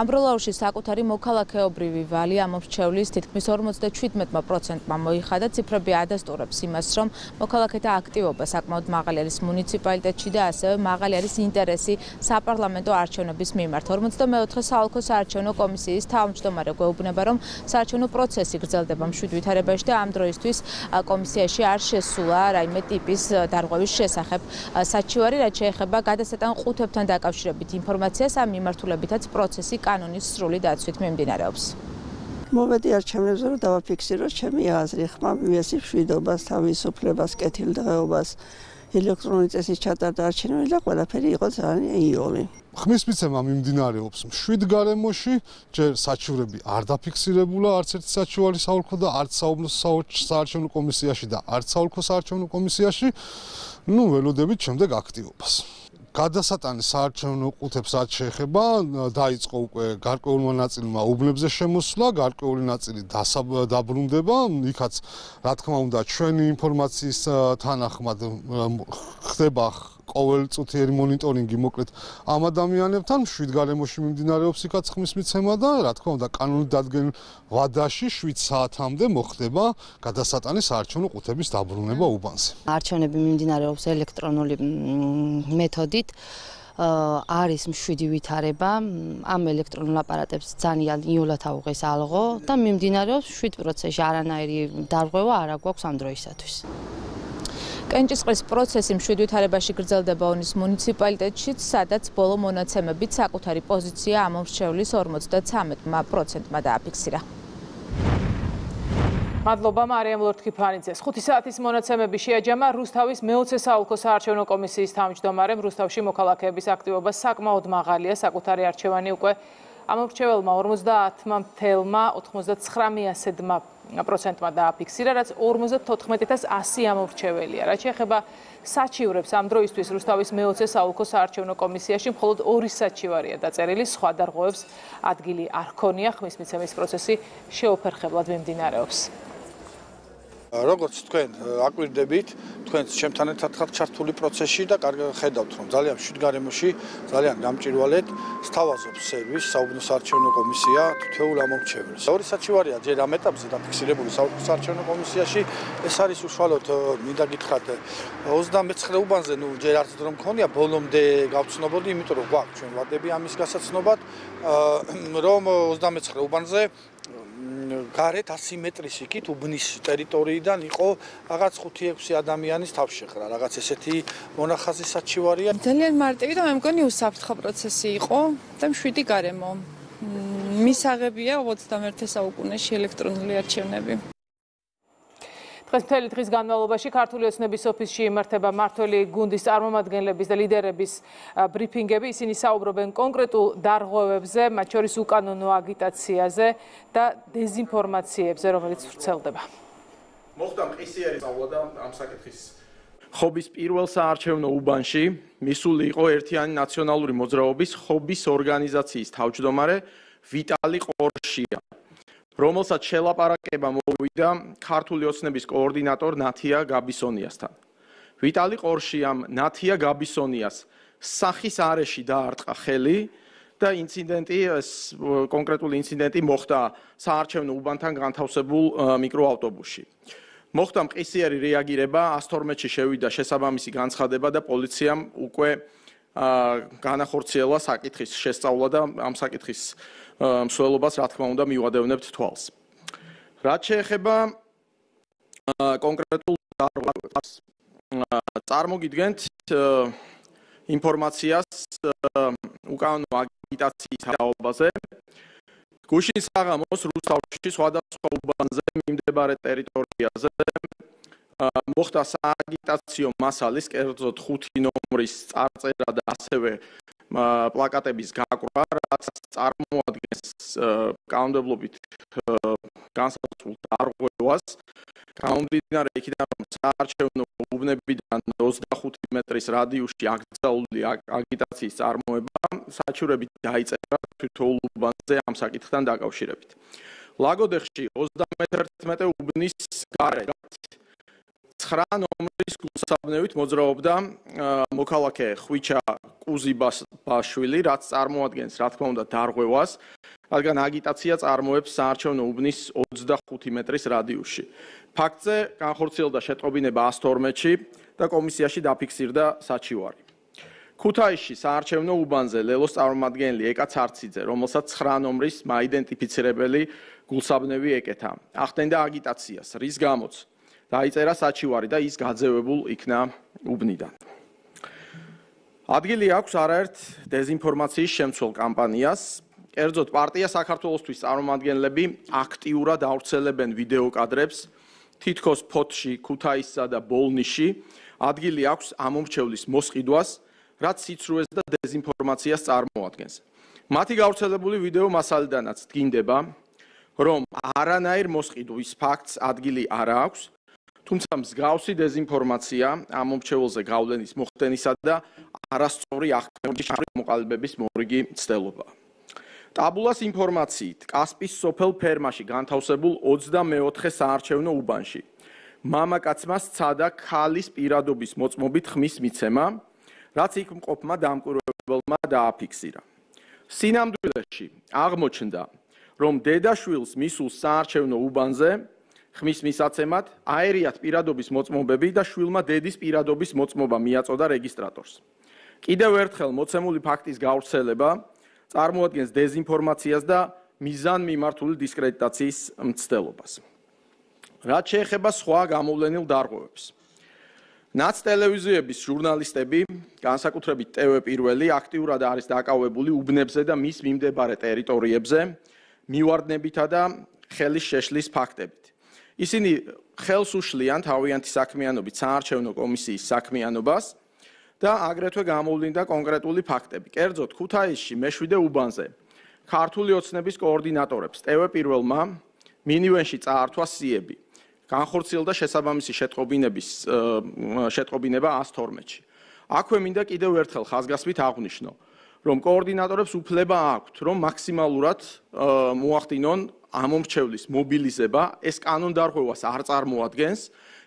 ამბროლაურში საკუთარი მოქალაქეობრივი ვალი ამომრჩევლის თითქმის ორმოცდაჩვიდმეტმა პროცენტმა მოიხადა. ციფრები ადასტურებს იმას, რომ მოქალაქეთა აქტივობა საკმაოდ მაღალი არის მუნიციპალიტეტში და ასევე მაღალი არის ინტერესი საპარლამენტო არჩევნების მიმართ. ორმოცდამეოთხე საოლქო საარჩევნო კომისიის თავმჯდომარე გვეუბნება, რომ საარჩევნო პროცესი გრძელდება მშვიდ ვითარებაში და ამ დროისთვის კომისიაში არ შესულა რაიმე ტიპის დარღვევის შესახებ საჩივარი. რაც შეეხება გადასატან ყუთებთან დაკავშირებით ინფორმაციას, ამ მიმართულებითაც პროცესი კანონის სრული დაცვით მიმდინარეობს. მოვედი არჩევნებზე, რომ დავაფიქსიროთ ჩემი აზრი, ხმა მივესწრებ შვიდობას, თავისუფლებას, კეთილდღეობას, Electronic chatter darchino ila ყველაფერი იყო ძალიან იოლი. Ხმის მიცემა მიმდინარეობს შვიდ გარემოში, ჯერ საჩივრები არ დაფიქსირებულა არც ერთი საჩივარი საოლქო და არც საარჩევნო კომისიაში და არც საოლქო საარჩევნო კომისიაში, ნუ ველოდებით შემდეგ აქტივობას. Გადასატანის საარჩევნო ყუთებს რაც შეეხება, დაიწყო უკვე გარკვეულმა ნაწილმა უბნებზე შემოსვლა, გარკვეული ნაწილი დაბრუნდება, იქაც რა თქმა უნდა ჩვენი ინფორმაციის თანახმად ხდება ყოველწუთიერი მონიტორინგი მოკლედ ამ ადამიანებთან, შვიდ გარემოში მიმდინარეობს იქაც ხმის მიცემა და რა თქმა უნდა კანონით დადგენილ ვადაში შვიდ საათამდე მოხდება გადასატანის საარჩევნო ყუთების დაბრუნება უბანზე. Არჩევნები მიმდინარეობს ელექტრონული მეთოდით. Არის მშვიდი ვითარება, ამ ელექტრონულ აპარატებს ძალიან იოლად აუღეს ალღო და მიმდინარეობს შვიდ პროცესში არანაირი დარღვევა არ გვაქვს ამ დროისათვის. კენჭისყრის პროცესი მშვიდ ვითარებაში გრძელდება ონის მუნიციპალიტეტში, სადაც ბოლო მონაცემებით საკუთარი პოზიცია ამომრჩევლის ორმოცდათვრამეტმა პროცენტმა დააფიქსირა. Madloba Mariam Lortkiphanidze. ხუთი საათის მონაცემები შეაჯამა რუსთავის მეოცე საოლქო საარჩევნო კომისიის თავმჯდომარემ. რუსთავში მოქალაქეების აქტივობა საკმაოდ მაღალია. საკუთარი არჩევანი უკვე ამორჩეველმა ორმოცდაათმა ათმა ოცდათხრამი ათმა პროცენტმა დააფიქსირა, რაც ორმოცდათოთხმეტი ათასი ამორჩეველია. რაც შეეხება საჩივრებს, ამ დროისთვის რუსთავის მეოცე საოლქო საარჩევნო კომისიაში მხოლოდ ორი საჩივარია დაწერილი, სხვა დარღვევებს ადგილი არ ჰქონია. ხმის მიცემის პროცესი შეუფერხებლად მიმდინარეობს. Როგორც თქვენ აკვირდებით, თქვენც ჩემთან ერთად ხართ ჩართული პროცესში და ხედავთ, რომ ძალიან მშვიდ გარემოში, ძალიან გამჭირვალედ სთავაზობს სერვისი საუბნო საარჩევნო კომისია თითოეულ ამომრჩეველს. Ორი საჩივარია ჯერ ამ ეტაპზე დაფიქსირებული საუბნო საარჩევნო კომისიაში. ეს არის უშუალოდ, მინდა გითხრათ, ოცდამეცხრე უბანზე, ნუ ჯერ არც რომ მქონია, ბოლომდე გავცნობოდი, იმიტომ რომ გვაქვს ჩვენ ვადები ამის გასაცნობად, რომ ოცდამეცხრე უბანზე გარეთ ათი მეტრის იქით უბნის ტერიტორიიდან იყო რაღაც ხუთი ექვსი ადამიანის თავშეხრა, რაღაც ესეთი მონახაზი საჩივარია. Ძალიან მარტივი და მე მგონი უსაფრთხო პროცესი იყო და მშვიდი გარემო. მისაღებია ოცდამეერთე საუკუნეში ელექტრონული არჩევნები. დღეს მთელი დღის განმავლობაში ქართული ოცნების ოფისში იმართება მართველი გუნდის წარმომადგენლების და ლიდერების ბრიფინგები. ისინი საუბრობენ კონკრეტულ დარღვევებზე, მათ შორის უკანონო აგიტაციაზე და დეзинფორმაციებზე, რომელიც ვრცელდება. Მოხდა მყისიერი სწავლა და ამ საკითხის ხობის პირველ საარჩევნო უბანში მისული იყო ერთიანი ნაციონალური მოძრაობის ხობის ორგანიზაციის თავმჯდომარე ვიტალი ყორშია. რომელსაც შელაპარაკება მოვიდა ქართული ოცნების კოორდინატორ ნატა გაბისონიასთან. ვიტალი ყორშიამ ნატა გაბისონიას სახის არეში დაარტყა ხელი და ინციდენტი, კონკრეტული ინციდენტი მოხდა საარჩევნო უბანთან განთავსებულ მიკროავტობუსში. მოხდა მყისიერი რეაგირება, ასი ათორმეტში შევიდა შესაბამისი განცხადება და პოლიციამ უკვე განახორციელა საკითხის შესწავლა და ამ საკითხის მსვლელობას რა თქმა უნდა მივადევნებთ თვალს. რაც შეეხება კონკრეტულ დარღვევებს, წარმოგიდგენთ ინფორმაციას უკანონო აგიტაციის თაობაზე. გუშინ საღამოს რუსთავში სხვადასხვა უბანზე მიმდებარე ტერიტორიაზე მოხდა სააგიტაციო მასალის კერძოდ ხუთი ნომრის წარწერა და ასევე პლაკატების გაკვრა, რაც წარმოადგენს კანონმდებლობით განსაზღვრულ დარღვევას. გამომდინარე იქიდან, რომ საარჩევნო უბნებიდან ოცდახუთი მეტრის რადიუსში აკრძალული აგიტაციის წარმოება საჩივრებით დაიწერა თითოეულ უბანზე ამ საკითხთან დაკავშირებით. ლაგოდეხში ოცდამეერთმეტე უბნის გარეთ ცხრა ნომრის გულსაბნევით მოძრაობდა მოქალაქე ხვიჩა კუზიბაშვილი, რაც წარმოადგენს, რა თქმა უნდა, დარღვევას, რადგან აგიტაცია წარმოებს საარჩევნო უბნის ოცდახუთი მეტრის რადიუსში. ფაქტზე განხორციელდა შეტყობინება ასი ათორმეტში და კომისიაში დაფიქსირდა საჩივარი. ქუთაისში საარჩევნო უბანზე ლელოს წარმომადგენელი ეკა ცარციძე, რომელსაც ცხრა ნომრის მაიდენტიფიცირებელი გულსაბნევი ეკეთა, ახდენდა აგიტაციას, რის გამოც დაიწერა საჩივარი და ის გაძევებულ იქნა უბნიდან. ადგილი აქვს არაერთ დეзинფორმაციის შემცველ კამპანიას. კერძოდ პარტია საქართველოსთვის წარმომადგენლები აქტიურად ავრცელებენ ვიდეოკადრებს, თითქოს ფოთში, ქუთაისსა და ბოლნიში ადგილი აქვს ამ მომრჩევლის მოსყიდვას, რაც სიცრუეს და დეзинფორმაციას წარმოადგენს. Მათი გავრცელებული ვიდეო მასალიდანაც დგინდება, რომ არანაირ მოსყიდვის ფაქტს ადგილი არ აქვს, თუმცა მსგავსი დეзинფორმაცია ამ მომრჩეველზე გავლენის მოხდენისა და არასწორი აღქმების ჩამოყალიბების მორიგი ცდილობა. Tabulas informatsiit Kaspis sopel fermashi განთავსებულ ოცდამეოთხე საარჩევნო უბანში მამაკაცმა სცადა ქალის პირადობის მოწმობით ხმის მიცემა, რაც იქ მყოფმა დამკვირვებელმა დააფიქსირა. სინამდვილეში აღმოჩნდა, რომ დედაშვილს მისულ საარჩევნო უბანზე ხმის მისაცემად აერიათ პირადობის მოწმობები და შვილმა დედის პირადობის მოწმობა მიაწოდა რეგისტრატორს. Კიდევ ერთხელ მოცემული ფაქტის გავრცელება წარმოადგენს დეзинფორმაციას და მიზანმიმართული დისკრედიტაციის მცდელობას. Რაც შეეხება სხვა გამოვლენილ დარღვევებს. ნაც ტელევიზიების ჟურნალისტები, განსაკუთრებით ტევ პირველი, აქტიურად არის დაკავებული უბნებზე და მის მიმდებარე ტერიტორიებზე, მივარდნებითა და ხელის შეშლის ფაქტებით. ისინი ხელს უშლიან თავიანთი საქმიანობით საარჩევნო კომისიის საქმიანობას. და აგრეთვე გამოვლინდა კონკრეტული ფაქტები. კერძოდ, ქუთაისში მეშვიდე უბანზე ქართული ოცნების კოორდინატორებს ტევ პირველმა მინივენში წაართვა სიები. განხორციელდა შესაბამისი შეტყობინების შეტყობინება ას თორმეტში. აქვე მინდა კიდევ ერთხელ ხაზგასმით აღნიშნო, რომ კოორდინატორებს უფლება აქვთ, რომ მაქსიმალურად მოახდინონ ამ მომრჩევლის მობილიზება, ეს კანონდარღვევას არ წარმოადგენს.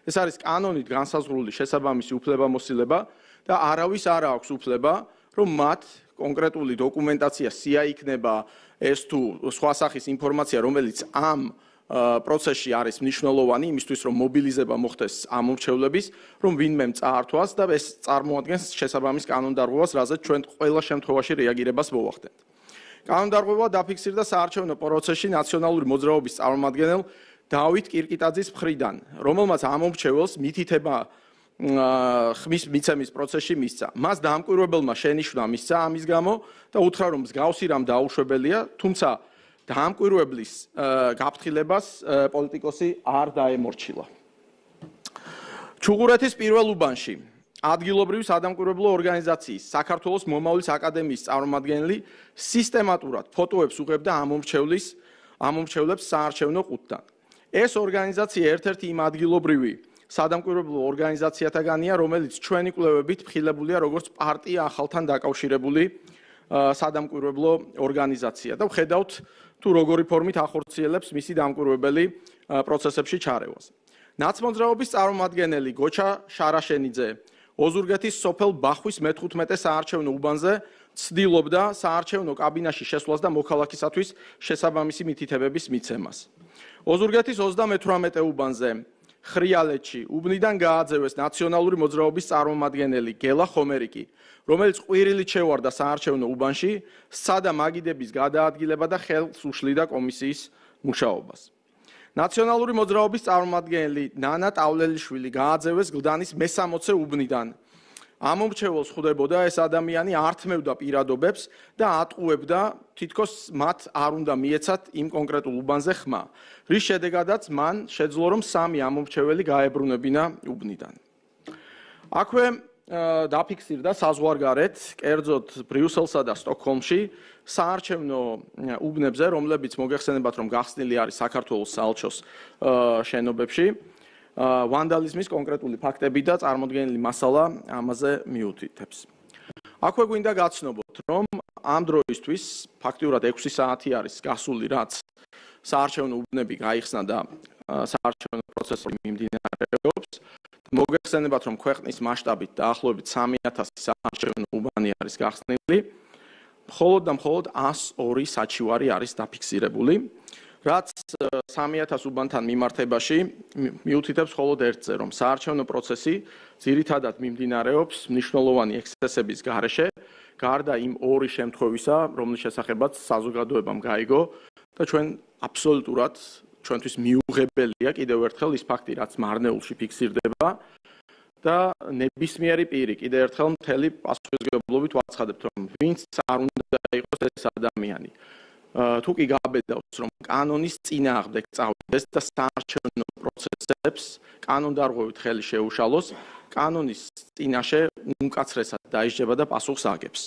ეს არის კანონით განსაზღვრული შესაბამისი უფლებამოსილება. და არავის არ აქვს უფლება, რომ მათ კონკრეტული დოკუმენტაცია სია იქნება ეს თუ სხვა სახის ინფორმაცია, რომელიც ამ პროცესში არის მნიშვნელოვანი, იმისთვის რომ მობილიზება მოხდეს ამ მომრჩევლების, რომ ვინმე წაართვას და ეს წარმოადგენს შესაბამის კანონდარღვევას, რაზეც ჩვენ ყველა შემთხვევაში რეაგირებას მოვახდენთ. კანონდარღვევა დაფიქსირდა საარჩევნო პროცესში ნაციონალური მოძრაობის წარმომადგენელ დავით კირკიტაძის მხრიდან, რომელმაც ამ მომრჩეველს მითითება ხმის მიცემის პროცესში მისცა. მას დამკვირვებელმა შენიშვნა მისცა ამის გამო და უთხრა, რომ მსგავსი რამ დაუშვებელია, თუმცა დამკვირვებლის გაფრთხილებას პოლიტიკოსი არ დაემორჩილა. ჩუღურეთის პირველ უბანში ადგილობრივი სადამკვირვებლო ორგანიზაციის საქართველოს მომავლის აკადემიის წარმომადგენელი სისტემატურად ფოტოებს უღებდა ამ მომრჩევლის ამ მომრჩევლებს საარჩევნო ყუთთან. ეს ორგანიზაცია ერთ-ერთი იმ ადგილობრივი სადამკვირვებლო ორგანიზაციათაგანია, რომელიც ჩვენი კვლევებით ხილებულია როგორც პარტია ახალთან დაკავშირებული სადამკვირვებლო ორგანიზაცია და ვხედავთ თუ როგორი ფორმით ახორციელებს მისი დამკვირვებელი პროცესებში ჩარევას. ნაცმოძრაობის წარმომადგენელი გოჩა შარაშენიძე ოზურგეთის სოფელ ბახვის მეთხუთმეტე საარჩევნო უბანზე ცდილობდა საარჩევნო კაბინაში შესვლას და მოქალაქისათვის შესაბამისი მითითებების მიცემას. ოზურგეთის ოცდამეთვრამეტე უბანზე ხრიალეთში უბნიდან გააძევეს ნაციონალური მოძრაობის წარმომადგენელი გელა ხომერიკი, რომელიც ყვირილით შევარდა საარჩევნო უბანში, სადაც მაგიდების გადაადგილება და ხელს უშლიდა კომისიის მუშაობას. ნაციონალური მოძრაობის წარმომადგენელი ნანა ტავლელიშვილი გააძევეს გლდანის მესამოცე უბნიდან. ამ მომრჩეველს ხვდებოდა ეს ადამიანი ართმევდა პირადობებს და ატყუებდა, თითქოს მათ არ უნდა მიეცათ იმ კონკრეტულ უბანზე ხმა, რის შედეგადაც მან შეძლო, რომ სამი ამ მომრჩეველი გაებრუნებინა უბნიდან. აქვე დაფიქსირდა საზღვარგარეთ, კერძოდ ბრიუსელსა და სტოკჰოლმში, საარჩევნო უბნებზე, რომლებიც მოგეხსენებათ, რომ გახსნილი არის საქართველოს საელჩოს შენობებში. ვანდალიზმის კონკრეტული ფაქტები და წარმოდგენილი მასალა ამაზე მიუთითებს. აქვე გვინდა გაცნობოთ, რომ ამ დროისთვის ფაქტიურად ექვსი საათი არის გასული, რაც საარჩევნო უბნები გაიხსნა და საარჩევნო პროცესი მიმდინარეობს. მოგეხსენებათ, რომ ქვეყნის მასშტაბით დაახლოებით სამი ათასი საარჩევნო უბანი არის გახსნილი, მხოლოდ და მხოლოდ ას ორი საჩივარი არის დაფიქსირებული. რაც სამი ათას უბანთან მიმართებაში მიუთითებს მხოლოდ ერთზე, რომ საარჩევნო პროცესი ძირითადად მიმდინარეობს მნიშვნელოვანი ექსცესების გარეშე, გარდა იმ ორი შემთხვევისა, რომლის შესახებაც საზოგადოებამ გაიგო და ჩვენ აბსოლუტურად ჩვენთვის მიუღებელია კიდევ ერთხელ ის ფაქტი, რაც მარნეულში ფიქსირდება და ნებისმიერი პირი კიდევ ერთხელ მთელი პასუხისმგებლობით ვაცხადებთ, რომ ვინც არ უნდა იყოს ეს ადამიანი. თუ კი გაბედავს რომ კანონის წინააღმდეგ წავიდეს და საარჩევნო პროცესებს კანონდარღვევით ხელი შეუშალოს, კანონის წინაშე უმკაცრესად დაიჯდება და პასუხს აგებს.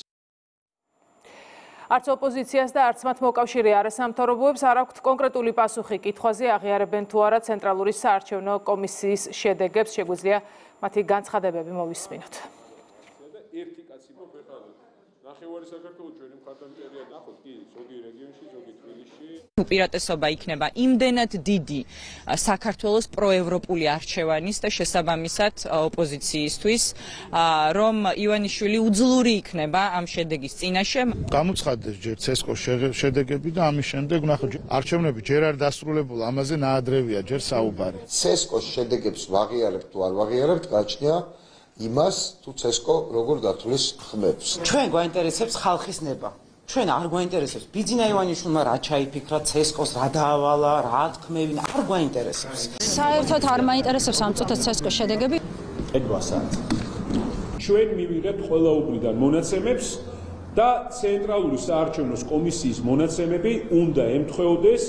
Arts opozicias da arts mat mokavshiri ares samtarobuebs ar apt konkretuli pasuxi kitxvaze agiareben tu ara centraluri saarchevno komissis shedegebs shegudzlia mati gantsxadebebi movisminot. Piratesoba ikneba იმდენად დიდი საქართველოს პროევროპული არჩევანის და შესაბამისად ოპოზიციისთვის რომ ივანიშვილი უძლური იქნება ამ შედეგის წინაშე. Გამოცხადდეს ჯერ ცესკოს შედეგები და ამის შემდეგ ნახოთ არჩევნები ჯერ არ დასრულებული, ამაზე ნაადრევია ჯერ საუბარი. Ცესკოს შედეგებს ვაღიარებთ თუ არ ვაღიარებთ, გაჩნია იმას თუ ცესკო როგორ გათვლის ხმებს. Ჩვენ გვაინტერესებს ხალხის ნება. Ჩვენ არ გვაინტერესებს ბიძინა ივანიშვილმა რა ჩაიფიქრა ცესკოს, რა დაავალა, რა თქმევინ, არ გვაინტერესებს. Საერთოდ არ მაინტერესებს ამ წუთას ცესკოს შედეგები. Ედვასად. Ჩვენ მივიღებთ ყველაუბრიდან მონაცემებს და ცენტრალური საარჩევნო კომისიის მონაცემები უნდა ემთხვეოდეს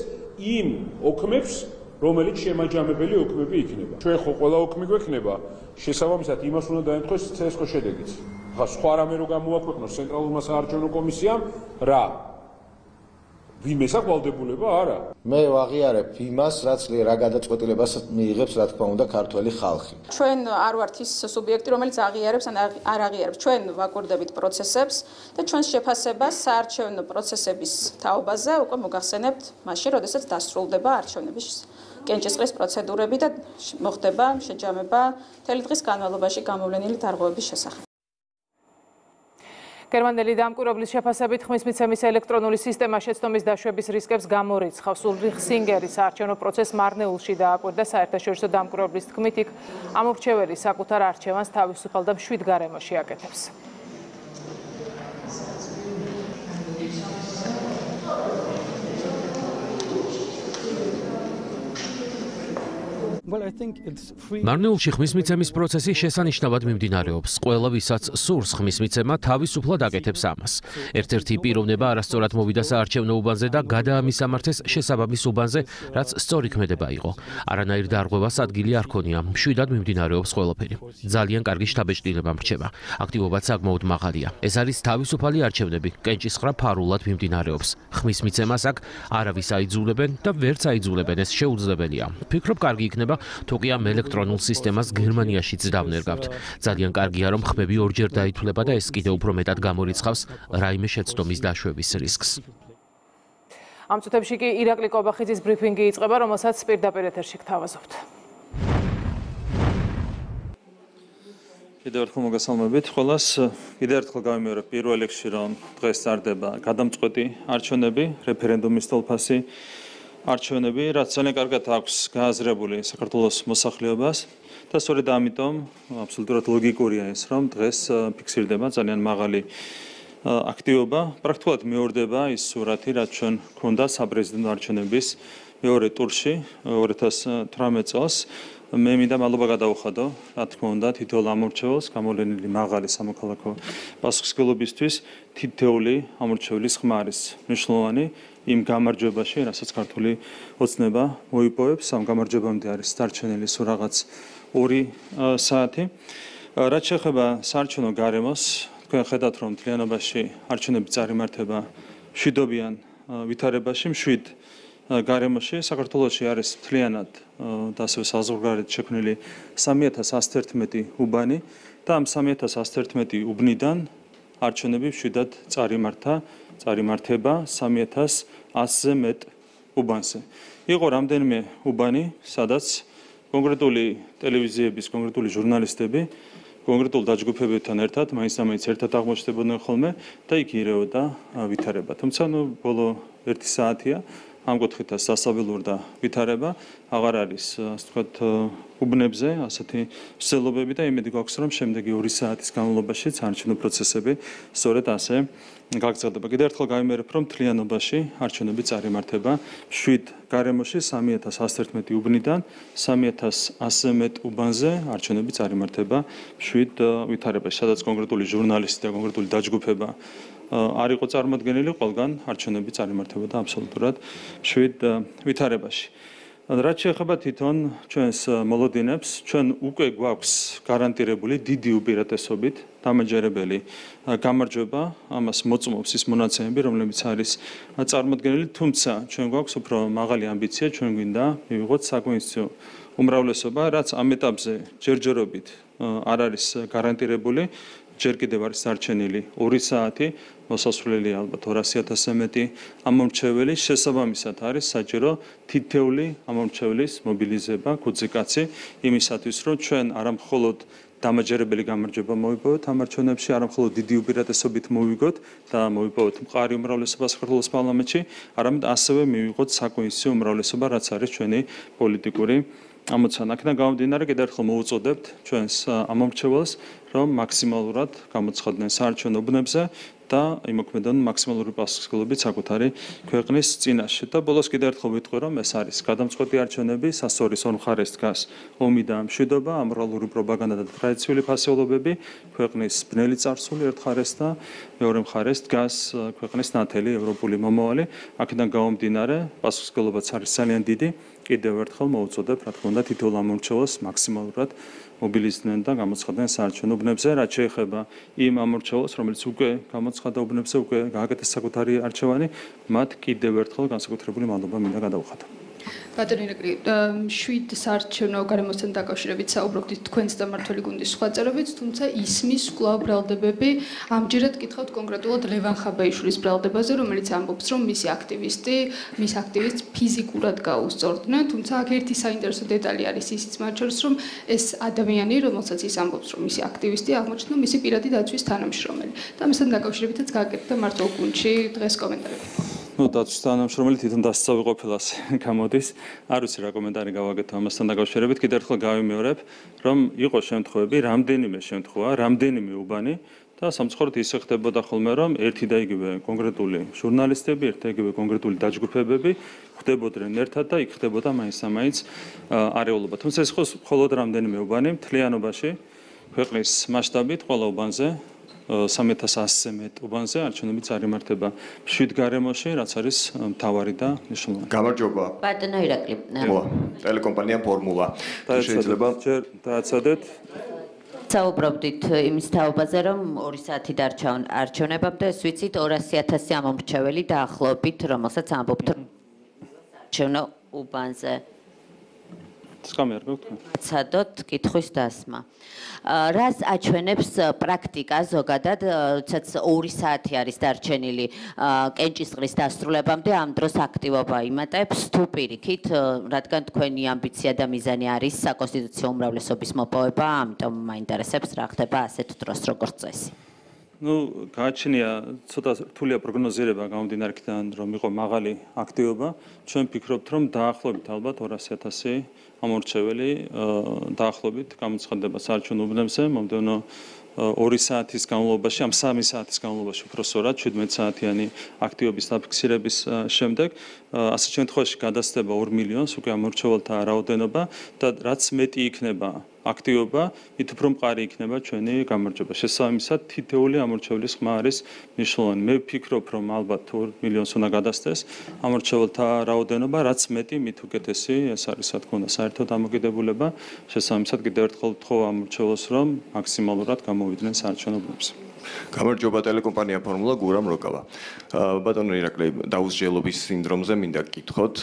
იმ ოქმებს რომელიც შემაჯამებელი ოქმები იქნება. Ჩვენ ხო ყველა ოქმი გვექნება, შესაბამისად იმას უნდა დაემთხვეს ცესკოს შედეგიც. ხა სხვა რამე რო გამოაქვეყნოს ცენტრალურმა საარჩევნო კომისიამ რა? Ვინმეს აკვალდებულება არა. მე ვაღიარებ იმას, რაც რა გადაწყვეტილებას მიიღებს, რა თქმა უნდა, ქართველი ხალხი. Ჩვენ არ ვართ ის სუბიექტი, რომელიც აღიარებს ან არ აღიარებს. Ჩვენ ვაკურდებით პროცესებს და ჩვენს შეფასებას საარჩევნო პროცესების თაობაზე უკვე მოგახსენებთ მაშინ, როდესაც დასრულდება არჩევნების კენჭისყრის პროცედურები და მოხდება შეჯამება მთელი დღის განმავლობაში გამოვლენილი დარღვევების შესახებ. გერმანელი დამკვირვებლის შეფასებით ხმის მიცემის ელექტრონული სისტემა შეცდომის დაშვების რისკებს გამორიცხავს. ულრიხ სინგერის არჩევნო პროცესს მარნეულში დააკვირდა საერთაშორისო დამკვირვებლის თქმით, იქ ამორჩეველი საკუთარ არჩევანს თავისუფალ და მშვიდ გარემოში აკეთებს. მარნეულში ხმის მიცემის პროცესი შესანიშნავად მიმდინარეობს. Ყველა, ვისაც სურს ხმის მიცემა, თავისუფლად აკეთებს ამას. ერთ-ერთი პიროვნება არასწორად მოვიდა საარჩევნო უბანზე და გადაამისამართეს შესაბამის უბანზე, რაც სწორი ქმედება იყო. არანაირ დარღვევას ადგილი არ ქონია. მშვიდად მიმდინარეობს ყველაფერი. ძალიან კარგი შთაბეჭდილება მრჩება. აქტივობაც საკმაოდ მაღალია. ეს არის თავისუფალი არჩევნები. კენჭისყრა ფარულად მიმდინარეობს. ხმის მიცემას აქ არავის აიძულებენ და ვერც აიძულებენ, ეს შეუძლებელია. ფიქრობ, კარგი იქნება თუ კი ამ ელექტრონულ სისტემას გერმანიაშიც დავნერგავთ. Ძალიან კარგია, რომ ხმები ორჯერ დაითვლება და ეს კიდევ უფრო მეტად გამორიცხავს რაიმე შეცდომის დაშვების რისკს. Ამ წუთებში კი ირაკლი ყობახიძის ბრიფინგი იწყება, რომელსაც პირდაპირ ეთერში გთავაზობთ. Კიდევ ერთხელ მოგესალმებით ყველას. Კიდევ ერთხელ გავიმეორებ პირველ რიგში, რომ დღეს წარდება გადამწყვეტი არჩევნები, რეფერენდუმის თვალსაზრისით არჩევნები, რაც ძალიან კარგად აქვს გააზრებული საქართველოს მოსახლეობას და სწორედ ამიტომ აბსოლუტურად ლოგიკურია ის, რომ დღეს ფიქსირდება ძალიან მაღალი აქტივობა. Პრაქტიკულად მეორდება ის სურათი, რაც ჩვენ გვქონდა საპრეზიდენტო არჩევნების მეორე ტურში ორი ათას თვრამეტ წელს. მე მინდა მადლობა გადაუხადო, რა თქმა უნდა, თითოეულ ამორჩეულს გამოვლენილი მაღალი სამოქალაქო პასუხისმგებლობისთვის. Თითოეული ამორჩევლის ხმა არის მნიშვნელოვანი იმ გამარჯვებაში, რასაც ქართული ოცნება მოიპოვებს. Ამ გამარჯვებამდე არის დარჩენილი სულ რაღაც ორი საათი. რაც შეეხება საარჩევნო გარემოს, თქვენ ხედავთ, რომ მთლიანობაში არჩევნები წარიმართება შვიდობიან ვითარებაში, მშვიდ გარემოში. საქართველოში არის მთლიანად და ასევე საზღვარგარეთ შექმნილი სამი ათას ათს ერთმეტი უბანი და ამ სამი ათას ათს ერთმეტი უბნიდან არჩევნები მშვიდად წარიმართა, წარიმართება სამი ათას ათზე მეტ უბანზე. Იყო რამდენიმე უბანი, სადაც კონკრეტული ტელევიზიების, კონკრეტული ჟურნალისტები კონკრეტულ დაჯგუფებებთან ერთად, მაინც და მაინც ერთად აღმოჩნდებოდნენ ხოლმე და იქ ირეოდა ვითარება. თუმცა, ნუ ბოლო ერთი საათია ამ კუთხითაც სასაბელური და ვითარება აღარ არის, ასე ვთქვათ, უბნებზე ასეთი ცდილობები და იმედი გვაქვს რომ შემდეგი ორი საათის განმავლობაში არჩევნო პროცესები სწორედ ასე გაგრძელდება. Კიდევ ერთხელ გამიმერებ რომ თლიანობაში არჩევნები წარიმართება შვიდ გარემოში სამი ათას ერთასამოცდაათი უბნიდან სამი ათას ასამდე უბანზე არჩევნები წარიმართება შვიდ ვითარებაში, სადაც კონკრეტული ჟურნალისტი და კონკრეტული დაჯგუფება არ იყო წარმოდგენილი, ყველგან არჩევნები წარიმართებოდა აბსოლუტურად შვიდ ვითარებაში. Რაც შეეხება თვითონ ჩვენს მოლოდინებს, ჩვენ უკვე გვაქვს გარანტირებული დიდი უპირატესობით დამაჯერებელი გამარჯვება, ამას მოწმობს ის მონაცემები, რომლებიც არის წარმოდგენილი, თუმცა ჩვენ გვაქვს უფრო მაღალი ამბიცია, ჩვენ გვინდა მივიღოთ საკონსტიტუციო უმრავლესობა, რაც ამ ეტაპზე ჯერჯერობით არ არის გარანტირებული. ჯერ კიდევ არის დარჩენილი ორი საათი, მოსასვლელი ალბათ ორასი ათასზე მეტი ამომრჩეველი, შესაბამისად არის საჭირო თითეული ამომრჩევლის მობილიზება, კუძიკაცი იმისათვის, რომ ჩვენ არა მხოლოდ დამაჯერებელი გამარჯვება მოვიპოვოთ ამ არჩევნებში, არა მხოლოდ დიდი უპირატესობით მოვიგოთ და მოვიპოვოთ მყარი უმრავლესობა საქართველოს პარლამენტში, არამედ ასევე მივიღოთ საკონსტიტუციო უმრავლესობა, რაც არის ჩვენი პოლიტიკური ამოცანა. აქედან გამომდინარე კიდევ ერთხელ მოუწოდებთ ჩვენს ამომრჩეველს, რომ მაქსიმალურად გამოცხადდნენ საარჩევნო უბნებზე და იმოქმედონ მაქსიმალური პასუხისმგებლობით საკუთარი ქვეყნის წინაშე. და ბოლოს კიდევ ერთხელ ვიტყვი, რომ ეს არის გადამწყვეტი არჩევნები, სასწორის ორ მხარეს დგას ომი და მშვიდობა, ამორალური პროპაგანდა და ტრადიციული ფასეულობები, ქვეყნის ბნელი წარსული ერთ მხარეს და მეორე მხარეს დგას ქვეყნის ნათელი ევროპული მომავალი. აქედან გამომდინარე, პასუხისმგებლობაც არის ძალიან დიდი. კიდევ ერთხელ მოუწოდებ, რა თქმა უნდა, თითოეულ ამორჩეველს მაქსიმალურად მობილიზდნენ და გამოცხადდნენ საარჩევნო უბნებზე. რაც შეეხება იმ ამორჩეველს, რომელიც უკვე გამოცხადა უბნებზე, უკვე გააკეთეს საკუთარი არჩევანი, მათ კიდევ ერთხელ განსაკუთრებული მადლობა მინდა გადავხატო. Button in a great sweet search, no Garamos and Takoshrevitz, Obrokit, Queens, the Martoli Gundis, Quatsarovitz, Tunza, Ismis, Club, Bral de Bebe, Amjirat, Kitot, Congratulate, Levan Habesh, Bral de Bazar, Meritam Bobstrom, Miss Activist, Miss Activist, Pizikurat Gaus, Ordna, Tunza, Kirti Sinders, the Italiaris, its Marcherstrom, S. Adamiani, Romosatis, Ambobstrom, Miss Activist, Amachno, Miss Pirati, that with Tanam Shromel. Thomas and Takoshrevitz, Kaket, Marto Kunchi, dress commentary. Datustanam შრომელი თვითონ დასწავიყოფილას გამოდის. არ ვიცი რა კომენტარი გავაკეთო ამასთან დაკავშირებით. კიდევ ერთხელ გავიმეორებ, რომ იყო შემთხვევები, რამდენიმე შემთხვევა, რამდენიმე უბანი და სამწუხაროდ ისე ხდებოდა ხოლმე, რომ ერთი და იგივე კონკრეტული ჟურნალისტები, ერთი და იგივე კონკრეტული დაჯგუფებები ხდებოდნენ ერთად და იქ ხდებოდა მაინც ამაინც არეულობა. თუმცა ეს ხო მხოლოდ რამდენიმე უბანი, მთლიანობაში ქვეყნის მასშტაბით ყველა უბანზე სამი ათას ასამდე მეტ უბანზე არჩევნები წარიმართება შვიდ გარემოში, რაც არის მთავარი და მნიშვნელოვანი. გამარჯობა. ბატონო ირაკლი. ტელეკომპანია ფორმულა. შეიძლება ჯერ დააცადეთ. საუბრობდით იმის თაობაზე, რომ ორი საათი დარჩა არჩევნებამდე, ეს ვიცით ორასი ათასი ამომრჩეველი დაახლოებით, რომელსაც ამბობთ არჩევნო უბანზე. Sadot, Kitris Dasma. Raz Achweneps practica Zogada, that's Orisati Aristar Chenili, Enchis Ristastrulabam, the Amdros Activo by Matep, Stupid Kit, Radgant Queniam Pitia Damizaniaris, a constitution Ravlesobismo Poebam, Tom Minderceps, Raktabas, et Trostrocortes. No, Kachenia, Sota Tulia Prognosireva, Gaundinarkitan, Romico Magali, Actioba, Champicroptrum, Dachlo, Talbot, or Asetase. ამორჩეველი დაახლოებით გამოცხადდება საარჩევნო უბნებზე მომდევნო ორი საათის განმავლობაში, ამ სამი საათის განმავლობაში უფრო სწორად შვიდმეტსაათიანი აქტივობის დაფიქსირების შემდეგ ასეთ შემთხვევაში გადასდება ორ მილიონს უკვე ამორჩეველთა რაოდენობა და რაც მეტი იქნება აქტივობა, მით უფრო მყარი იქნება ჩვენი გამარჯვება. შესაბამისად, თითეული ამორჩევლის ხმა არის მნიშვნელოვანი. მე ვფიქრობ, რომ ალბათ ორ მილიონს უნდა გადასცეს ამორჩეველთა რაოდენობა, რაც მეტი, მით უკეთესი. ეს არის, რა თქმა უნდა, საერთო დამოკიდებულება. შესაბამისად, კიდევ ერთხელ ვთხოვ ამორჩეველს, რომ მაქსიმალურად გამოვიდნენ საარჩევნო უბნებზე. გამარჯობა ტელეკომპანია ფორმულა გურამ როკავა. ბატონო ირაკლი, დაუსჯელობის სინდრომზე მინდა გითხოთ,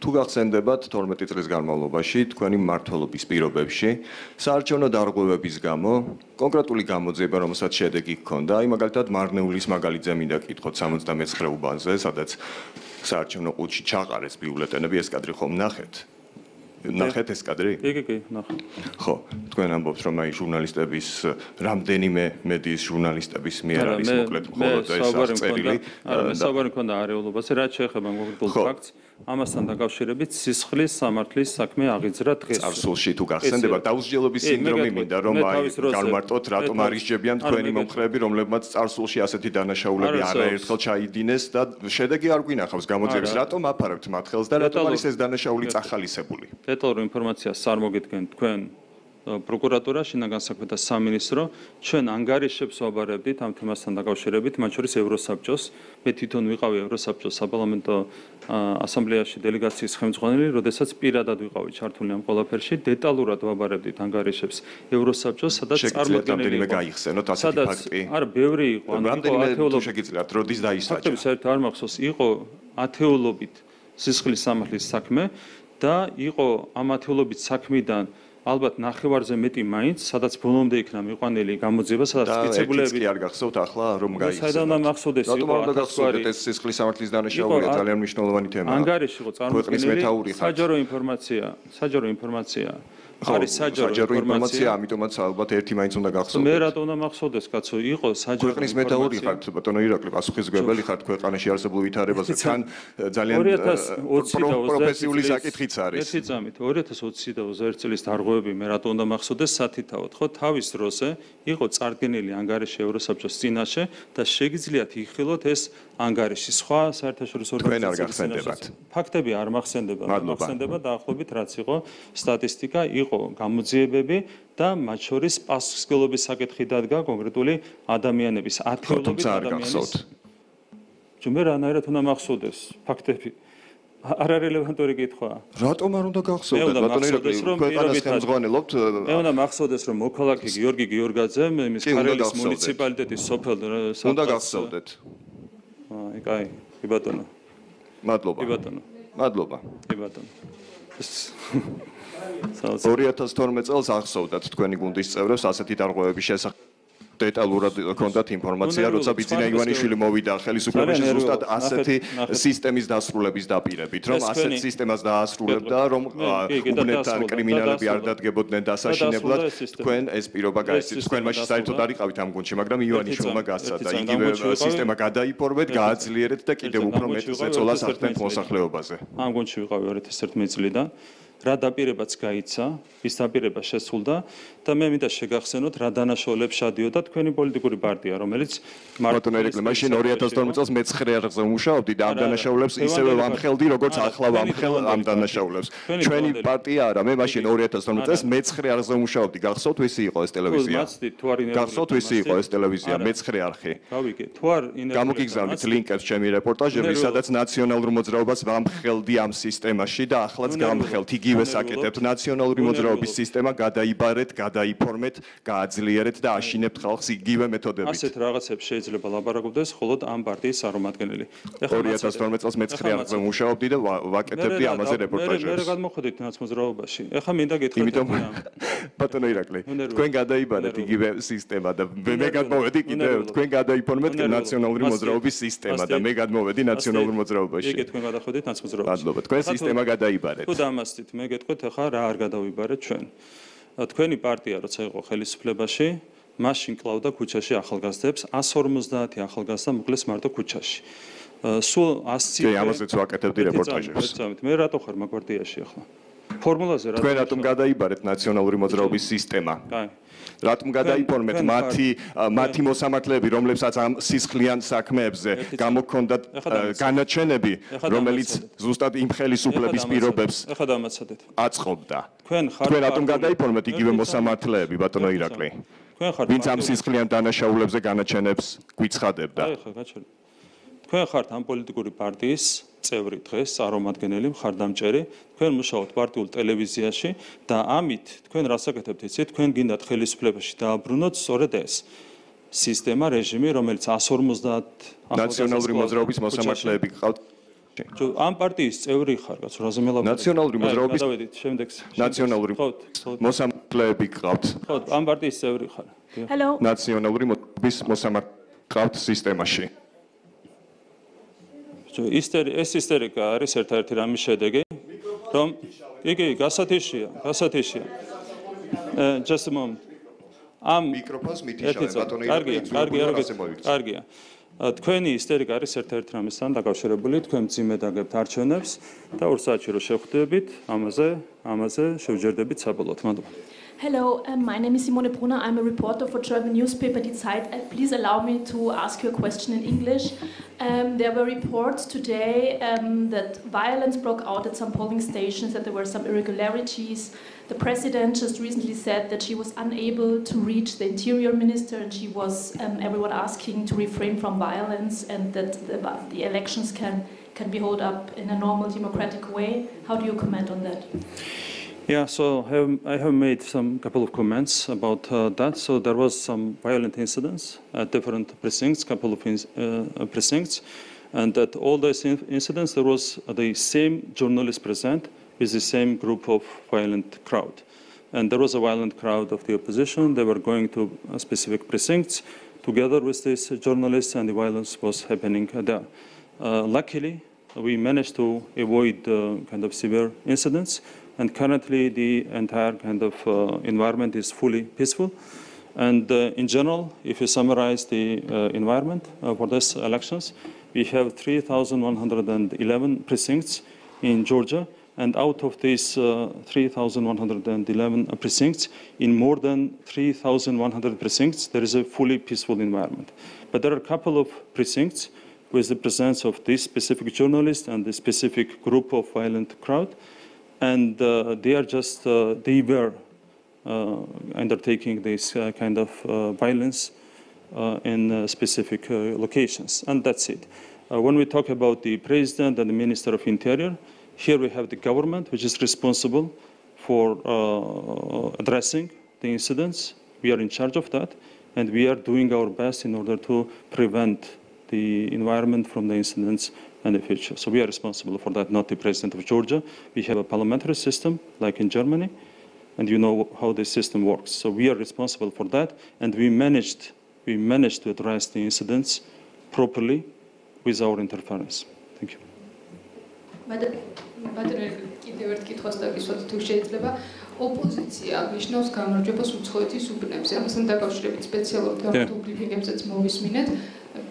თუ გახსენდებათ თორმეტი წლის განმავლობაში თქვენი მმართველობის პირობებში საარჩევნო დარღვევების გამო კონკრეტული გამოძიება, რომელსაც შედეგი ჰქონდა, აი მაგალითად მარნეულის მაგალითზე მინდა გითხოთ სამოცდამეცხრე უბანზე, სადაც საარჩევნო ყუთში ჩაყარეს ბიულეტენები, ეს კადრი ხომ ნახეთ? ნახეთ ეს კადრი? კი, კი, ნახეთ. ხო, თქვენ ამბობთ, რომ აი ჟურნალისტების რამდენიმე მედიის ჟურნალისტების მიერ არის მოკლედ მხოლოდ ეს წერილი. არა, მე საუბარი მქონდა არეულობაზე, რაც შეეხება კონკრეტულ ფაქტს. ამასთან დაკავშირებით სისხლის სამართლის საქმე აღიძრა დღეს. Წარსულში თუ გახსენდება დაუსჯელობის სინდრომი მინდა რომ აი გამარტოთ რატომ არის ჯებიან თქვენი მომხრეები რომლებმაც წარსულში ასეთი დანაშაულები არაერთხელ ჩაიდინეს და შედეგი არ გვინახავს გამოძიების რატომ აფარებთ მათ ხელს და რატომ არის ეს დანაშაული წახალისებული. Დეტალურ ინფორმაციას არ მოგიდგენთ თქვენ პროკურატურაში და განსაკუთრებით სამინისტრო ჩვენ ანგარიშებს ვაბარებდით ამ თემასთან დაკავშირებით მათ შორის ევროსაბჭოს მე თვითონ ვიყავი ევროსაბჭოს საპარლამენტო ასამბლეაში დელეგაციის ხელმძღვანელი როდესაც პირადად ვიყავი ჩართული ამ ყველაფერში დეტალურად ვაბარებდით ანგარიშებს ევროსაბჭოს სადაც წარმოდგენილი გაიხსენოთ ასეთი ფაქტი არ ბევრი იყო ანუ ათეულობი შეგიძლიათ როდის დაისაჯა ფაქტები საერთოდ არ მახსოვს იყო ათეულობით სისხლის სამართლის საქმე და იყო ამ ათეულობით საქმიდან Albat ნახევარზე მეტი მაინც, სადაც ბოლომდე იქნა მიყვანილი გამოძიება, სადაც მიწებულები არ გახსოვთ ახლა რომ გაიხსენოთ. საიდან და მახსოვდეს იყო ათასგვარი სისხლის სამართლის დანაშაულია ძალიან მნიშვნელოვანი თემაა. ანგარიში იყო წარმოქმნილი საჯარო ინფორმაცია, საჯარო ინფორმაცია. არის საჯარო ინფორმაცია, ამიტომაც ალბათ ერთი მაინც უნდა გახსოვდეს. მე რატომ უნდა მახსოვდეს, კაცო, იყო საჯარო ქვეყნის მეტაური ხართ, ბატონო ირაკლი, პასუხისმგებელი ხართ ქვეყანაში არსებულ ვითარებაზე. თან ძალიან პროფესიული საკითხიც არის. ერთი წამით ორი ათას ოცი და ოცი ერთი წლის დარღვევები მე რატომ უნდა მახსოვდეს სათითაოდ, ხო, თავის დროზე იყო წარდგენილი ანგარიში ევროსაბჭოს წინაშე და შეგიძლიათ იხილოთ ეს ანგარიში სხვა საერთაშორისო ორგანიზაციების წინაშე. ფაქტები არ მახსენდება, მახსენდება დაახლოებით რაც იყო სტატისტიკა იყო გამოძიებები და მათ შორის პასუხისმგებლობის საკითხი დადგა კონკრეტული ადამიანების ათეულობით ადამიანის ჯერ რანაირად უნდა მახსოვდეს ფაქტები არარელევანტური კითხვაა რატომ არ უნდა გახსოვდეს ბატონო ირაკლი ქვეყანას ხელმძღვანელობთ მე უნდა მახსოვდეს რომ მოქალაქე გიორგი გიორგაძე იმის ქარელის მუნიციპალიტეტის სოფელ უნდა გახსოვდეთ აი კაი კი ბატონო მადლობა კი ბატონო მადლობა კი ბატონო ორი ათას თორმეტი წელს ახსოვდათ თქვენი გუნდის წევრებს ასეთი დარღვევების შესახებ დეტალურად გქონდათ ინფორმაცია როცა ბიძინა ივანიშვილი მოვიდა ხელისუფლებაში ზუსტად ასეთი სისტემის დასრულების დაპირებით რომ ასეთ სისტემას დაასრულებდა რომ უგუნებთან კრიმინალები არ დადგებოდნენ დასაშინებლად თქვენ ეს პირობა გაიცით თქვენ მაშინ საერთოდ არ იყავით ამ გუნდში მაგრამ ივანიშვილმა გასცადა იგივე სისტემა გადაიფორმეთ გააძლიერეთ და კიდევ უფრო მეტ ზეწოლას ახდენთ მოსახლეობაზე ამ გუნდში ვიყავი ორი ათას ერთმეტი წლიდან რა დაპირებაც გაიცა, ის დაპირება შესულდა და მე მინდა შეგახსენოთ რა დანაშაულებს შადიოდა თქვენი პოლიტიკური პარტია, რომელიც ბატონო ირაკლი მაშინ ორი ათას თორმეტი წელს მეცხრე რიგზე მუშაობდი და ამ დანაშაულებს ისევე ვამხელდი, როგორც ახლა ვამხელ ამ დანაშაულებს. ჩვენი პარტია არა, მე მაშინ ორი ათას თორმეტი წელს მეცხრე რიგზე მუშაობდი. გახსოვთ ვისი იყო ეს ტელევიზია? გახსოვთ ვისი იყო ეს ტელევიზია? მეცხრე არხი. გავიგე, თუ არ ინერგეთ. გამოგიგზავნით ლინკებს ჩემი რეპორტაჟების, სადაც ნაციონალურ მოძრაობას ვამხელდი ამ სისტემაში და ახლაც გამხელთ. იგივე საკეთებთ ნაციონალური მოძრაობის სისტემა გადაიბარეთ, გადაიფორმეთ, გააძლიერეთ და აშინებთ ხალხს იგივე მეთოდებით. ასეთ რაღაცებს შეიძლება ლაპარაკობდეს მხოლოდ ამ პარტიის წარმომადგენელი. ორი ათას თორმეტი წელს მეცხრე რიგზე მუშაობდი და ვაკეთებდი ამაზე რეპორტაჟებს. მე მე გადმოხედით ნაცმოძრაობაში. ეხლა მინდა გითხრათ. იმიტომ ბატონო ირაკლი, თქვენ გადაიბარეთ იგივე სისტემა და მე გადმოვედი კიდევ თქვენ გადაიფორმეთ ნაციონალური მოძრაობის სისტემა და მე გადმოვედი ნაციონალურ მოძრაობაში. იგი თქვენ გადახედით ნაცმოძრაობაში. მადლობა. თქვენ სისტემა გადაიბარეთ. თუ დამასწრით მე გეტყვით ახლა რა არ გადავიბარეთ ჩვენ. თქვენი პარტია როცა იყო ხელისუფლებაში, მაშინ კლავდა ქუჩაში ახალგაზრდებს, 백ორმოცდაათი ახალგაზრდა მოკლეს მარტო ქუჩაში. სულ ასი ამაზეც ვაკეთებდი რეპორტაჟებს. მე რატო ხარ მაგვარდიაში ახლა? ფორმულაზე რა თქვენ რატომ გადაიბარეთ ნაციონალური მოძრაობის სისტემა? კაი. რატომ გადაიფორმეთ მათი მათი მოსამართლეები, რომლებსაც ამ სისხლიან საქმეებზე გამოქონდათ განაჩენები, რომელიც ზუსტად იმ ხელისუფლების პირობებს აწყობდა. თქვენ რატომ გადაიფორმეთ იგივე მოსამართლეები, ბატონო ირაკლი? ვინც ამ სისხლიან დანაშაულებზე განაჩენებს გვიცხადებდა. თქვენ ხართ ამ პოლიტიკური პარტიის წევრი დღეს, წარმომადგენელი, მხარდამჭერი, თქვენ მუშაობთ პარტიულ ტელევიზიაში და ამით თქვენ რასაკეთებთ იცით, თქვენ გინდათ ხელისუფლებაში დააბრუნოთ სწორედ ეს სისტემა, რეჟიმი, რომელიც 백ორმოცდაათი ნაციონალური მოძრაობის მოსამართლეები გყავთ. ამ პარტიის წევრი ხარ, კაცო, რაზე მელაპარაკე? ნაციონალური მოძრაობის გადავედით შემდეგს. ნაციონალური მოსამართლეები გყავთ. ხო, ამ პარტიის წევრი ხარ. ნაციონალური მოძრაობის მოსამართლეები გყავთ სისტემაში. ეს ისტერიკა არის ერთ-ერთი რამის შედეგი, რომ იგი გასათიშია, გასათიშია. Just a moment. Am microphones mitishave baton iraklii ზურგული რაზე მოიქცა. Კარგია. Თქვენი ისტერიკა არის ერთ-ერთი რამესთან დაკავშირებული, თქვენ ძიმედ აგებთ არჩევნებს და ორ საათში რო შევხვდებით, ამაზე, ამაზე შევჯერდებით საბოლოოდ. მადლობა. Hello, um, my name is Simone Brunner. I'm a reporter for German newspaper Die Zeit. Uh, please allow me to ask you a question in English. Um, there were reports today um, that violence broke out at some polling stations, that there were some irregularities. The president just recently said that she was unable to reach the interior minister, and she was um, everyone asking to refrain from violence, and that the, the elections can can be held up in a normal democratic way. How do you comment on that? Yeah, so I have, I have made some couple of comments about uh, that. So there was some violent incidents at different precincts, couple of in, uh, precincts, and at all those in incidents there was the same journalist present with the same group of violent crowd. And there was a violent crowd of the opposition. They were going to specific precincts together with these journalists, and the violence was happening there. Uh, luckily, we managed to avoid uh, kind of severe incidents. And currently, the entire kind of uh, environment is fully peaceful. And uh, in general, if you summarize the uh, environment uh, for these elections, we have three thousand one hundred eleven precincts in Georgia. And out of these uh, three thousand one hundred eleven precincts, in more than three thousand one hundred precincts, there is a fully peaceful environment. But there are a couple of precincts with the presence of this specific journalist and the specific group of violent crowd. And uh, they are just, uh, they were uh, undertaking this uh, kind of uh, violence uh, in uh, specific uh, locations, and that's it. Uh, when we talk about the president and the minister of interior, here we have the government, which is responsible for uh, addressing the incidents. We are in charge of that, and we are doing our best in order to prevent the environment from the incidents in the future. So we are responsible for that, not the president of Georgia. We have a parliamentary system, like in Germany, and you know how this system works. So we are responsible for that, and we managed, we managed to address the incidents properly with our interference. Thank you. Opposition Vishnov's camera was utshoti subnebs. I was in the country with special publications at Movis Minute.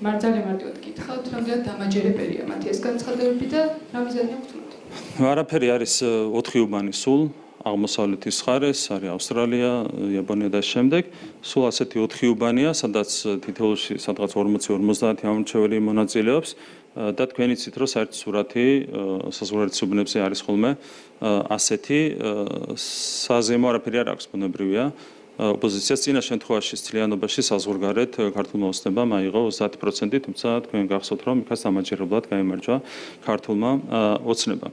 Martali Martiot Kit, how to get Tamajere Peria, Matias Kansal Pita, Ramizan Yokut. Vara Periaris, Otriubani Sul, Almosalitis Hares, Ari Australia, Yabonida Shemdek, Sulasati Otriubanias, and that's the Titoshi Sadat Ormuts or Mosat, Yamcheveli Monazilops. That when it's research, Surati, Sasurat Subnebsi Aris Holme, Aseti, Sazimora Periarax Ponabria, Opposition Nation Huashistiano Bashis as Urgaret, Cartulma Stebama, Igo, that procented Msat, Gangsotrom, Casamajer Blatka, Emerja, Cartulma, Otsneba.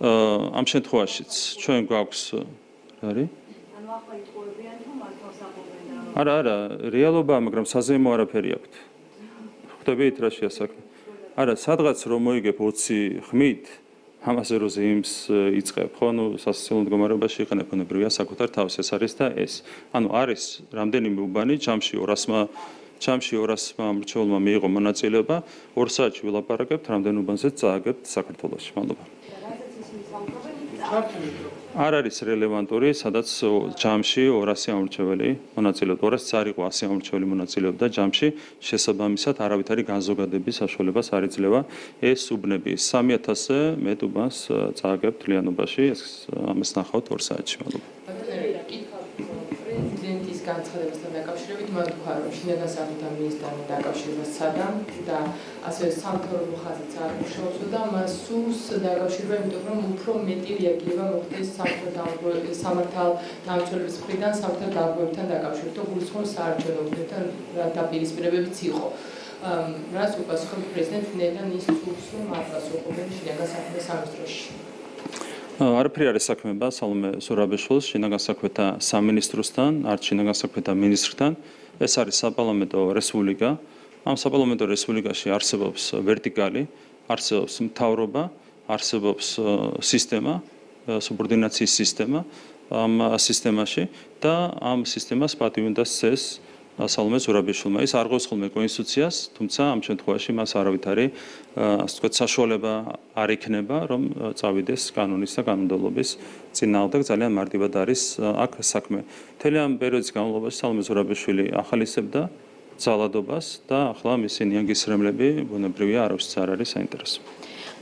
Amshent Huashits, Choen Gox, Larry. Ara, Rialobam, Gram Sazimora Periapt. Octavate Russia Sacre. Ara სადღაც რომ მოიგებ ოცი ხმით ამაზე როზე იმს იწყებ ხო ნუ სასოციალურ მდგომარეობაში იყენებენ ბრია საკუთარ თავს ეს არის და ეს ანუ არის რამდენიმე უბანი ჩამში ორასმა ჩამში ორასმა მრჩევლმა მიიღო მონაწილეობა ორ საათში ვილაპარაკებთ რამდენ უბანზე წააგებთ საქართველოში მადლობა არ არის რელევანტური სადაც ჯამში ორასი ამრჩეველი მონაწილეობდა ორასი არ იყო ასი ამრჩეველი მონაწილეობდა ჯამში შესაბამისად არავითარი განზოგადების საშუალებას არ იძლევა ეს უბნები სამი ათასზე მეტ უბანს წააგებთ თლიანობაში ეს ამას ნახავთ ორ საათში მადლობა პრეზიდენტის განცხადებასთან დაკავშირებით მან თქვა რომ შინაგანსაკუთარ მინისტრთან დაკავშირება სადამ და ასევე სამთავრობო ხაზიც არ მუშაობს და მას სურს დაკავშირება, იმიტომ რომ უფრო მეტი რეაგირება მოხდეს სამართალდამცველების მხრიდან სამართალდამცველებთან დაკავშირებით და გულისხმობს საარჩევნო უფლებთან რა დაპირისპირებებიც იყო. რას უპასუხებთ პრეზიდენტს ნედან ის სურს რომ აპასუხებენ შინაგანსაკუთარ სამინისტროში? Არაფერი არ ესაქმება სალომე სურაბიშვილს შინაგანსაკუთარ სამინისტროსთან, არც შინაგანსაკუთარ მინისტრთან. ეს არის საპარლამენტო რესპუბლიკა. Am sapalomento respublikashi arsebobs vertikali, arsebobs mtavroba, arsebobs sistema, subordinatsiis sistema, am sistemashi da am sistemas pativindas ces Salome Zurabishvili is Argos Holme Constitucias, Tumsa, Amchentuashi, Masaravitari, Scott Sasholeba, Arikneba, Rom Zavides, Canonista, Gandolobis, Zinalda, Zalian Martivadaris, Ak Sakme, Telian Beres Ganlobas, Salome Zurabishvili, Ahalisebda, Zaladobas, Da, Ahlamis in Yangis Remlebi, Bonabria of Sarari Centers.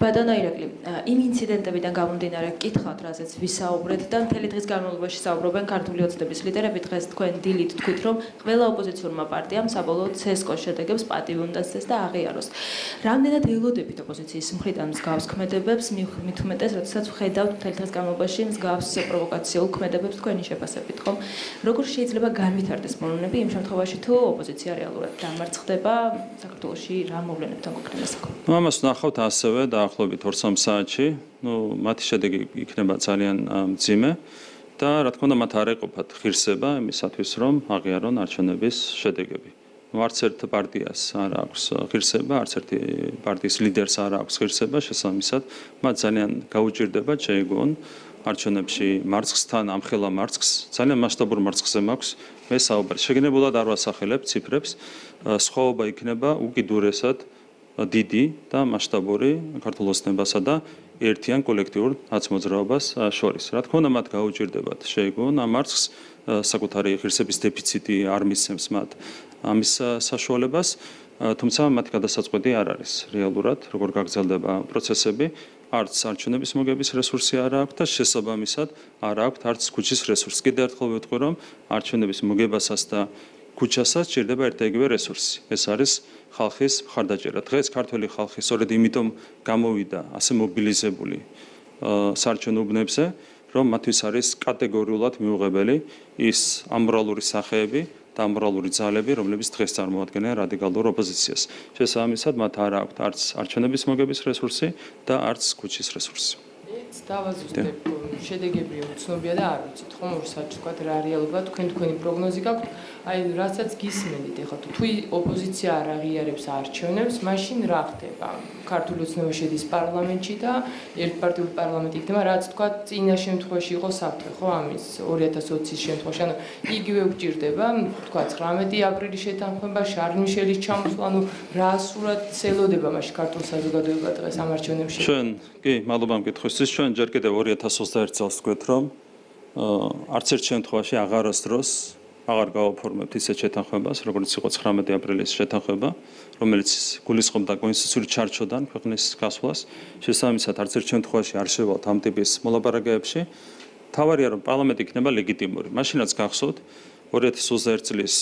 Badana Irakli, იმ ინციდენტებიდან გამომდინარე კითხვათ, რაზეც ვისაუბრეთ და მთელი დღის განმავლობაში საუბრობენ ქართული ოცნების ლიდერები, დღეს თქვენ დილით თქვით, რომ ყველა ოპოზიციურმა პარტიამ საბოლოო ცესკოს შედეგებს პატივი უნდა სცეს და აღიაროს. Რამდენად ელოდებთ ოპოზიციის მხრიდან მსგავს ქმედებებს, მით უმეტეს, როდესაც ვხედავთ მთელი დღის განმავლობაში მსგავს პროვოკაციულ ქმედებებს თქვენი შეფასებით, ხომ? Როგორ შეიძლება განვითარდეს მოვლენები იმ შემთხვევაში, თუ ოპოზიცია რეალურად დამარცხდება საქართველოში, რა მოვლენებთან გოქნებას აქ? ნუ ამას ნახავთ ასევე და ახლობით ორ-სამ საათში, ნუ მათი შედეგი იქნება ძალიან მძიმე და რა თქმა უნდა მათ არ ეყოფათ ღირსება იმისათვის, რომ აღიარონ არჩევნების შედეგები. ნუ არც ერთ პარტიას არ აქვს ღირსება, არც ერთი პარტიის ლიდერს არ აქვს ღირსება, შესაბამისად, მათ ძალიან გაუჭირდება შეეგუონ არჩევნებში მარცხთან, ამხელა მარცხს, ძალიან მასშტაბურ მარცხზე მაქვს მესაუბარ. შეგნებულად არ ვასახელებ ციფრებს, სხვაობა იქნება უკიდურესად დიდი და მასშტაბური ქართულ ოცნებასა და ერთიან კოლექტიურ აცმოძრავებას შორის. Რა თქმა უნდა, მათ გაუჭირდებათ შეეგუონ ამ მარცხს, საკუთარი ღირსების დეფიციტი არ მისცემს მათ ამის საშუალებას, თუმცა მათი გადასაწყვეტი არ არის რეალურად, როგორ გაგრძელდება პროცესები, არც არჩევნების მოგების რესურსი არ აქვს და შესაბამისად არ აქვს არც ქუჩის რესურსი. კიდევ ერთხელ ვიტყვი, რომ არჩევნების მოგებასაც და ქუჩასაც ჭირდება ერთიგივე რესურსი. ეს არის ხალხის მხარდაჭერა. დღეს ქართული ხალხი სწორედ იმიტომ გამოვიდა ასე მობილიზებული საარჩევნო უბნებზე, რომ მათთვის არის კატეგორიულად მიუღებელი ის ამორალური სახეები და ამორალური ძალები, რომლებიც დღეს წარმოადგენენ რადიკალურ ოპოზიციას. შესაბამისად, მათ არ აქვთ არც არჩევნების მოგების რესურსი და არც ქუჩის რესურსი. დავაზუსტებ შედეგებრივი უცნობია და არ ვიცით ხომ ორი საათი თქვა რა რეალურად თქვენ თქვენი პროგნოზი გაქვთ აი რასაც გისმენთ ეხლა თუ ოპოზიცია არ აღიარებს არჩევნებს მაშინ რა ხდება ქართული ოცნება შედის პარლამენტში და ერთპარტიული პარლამენტი იქნება რაც თქვა წინა შემთხვევაში იყო საფრთხე ხო ამის ორი ათას ოცის შემთხვევაში ანუ იგივე უჭირდება თქვა ცხრამეტი აპრილის შეთანხმება შარმიშელის ჩამოსვლა ანუ რასურად ცელოდება მაშინ ქართულ საზოგადოება დღეს ამ არჩევნებში ჩვენ კი მადლობა ამ კითხვისთვის ჩვენ ჯერ კიდევ ორი ათას ოცდაერთ წელს გვეთ რომ არც ერთ შემთხვევაში აღარასდროს აღარ გავაფორმებთ ისეთ შეთანხმებას, როგორც იყო ცხრამეტი აპრილის შეთანხმება, რომელიც გულისხმობდა კონსტიტუციური ჩარჩოდან ქვეყნის გასვლას. Შესაბამისად, არც ერთ შემთხვევაში არ შევალთ ამ ტიპის მოლაპარაკებებში. თავარია, რომ პარლამენტი იქნება ლეგიტიმური. მაშინაც გახსოვთ, ორი ათას ოცდაერთ წლის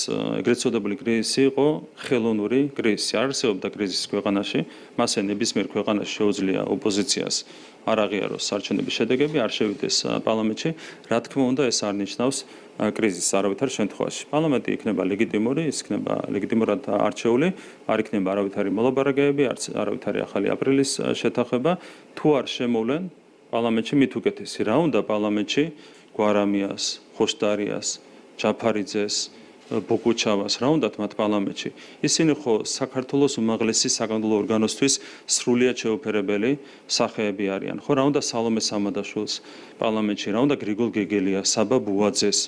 ეგრეთ წოდებული კრიზისი იყო ხელოვნური კრიზისი. არ არსებობდა კრიზისი ქვეყანაში, მასე ნებისმიერ ქვეყანაში შეუძლია ოპოზიციას არ აღიაროს არჩევნების შედეგები, არ შევიდეს პარლამენტში. Რა თქმა უნდა, ეს არ ნიშნავს კრიზისს არავითარ შემთხვევაში. პარლამენტი იქნება ლეგიტიმური, ის იქნება ლეგიტიმურად არჩეული, არ იქნება არავითარი მოლაპარაკებები, არავითარი ახალი აპრილის შეთანხმება. თუ არ შემოვლენ პარლამენტში მით უკეთესი. Რა უნდა პარლამენტში გვარამიას, ხოშტარიას ჩაფარიძეს, ბოკუჩავას, რა უნდათ მათ პარლამენტში. Ისინი ხო საქართველოს უმაღლესი საგანგულო ორგანოსთვის სრულიად შეუფერებელი სახეები არიან. ხო რა უნდა სალომე სამადაშვილს პარლამენტში, რა უნდა გრიგოლ გეგელიას, საბა ბუაძეს,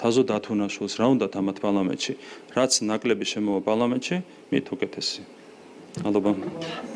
თაზო დათუნაშვილს, რა უნდათ ამათ პარლამენტში. რაც ნაკლები შემოვა პარლამენტში, მით უკეთესი. მადლობა.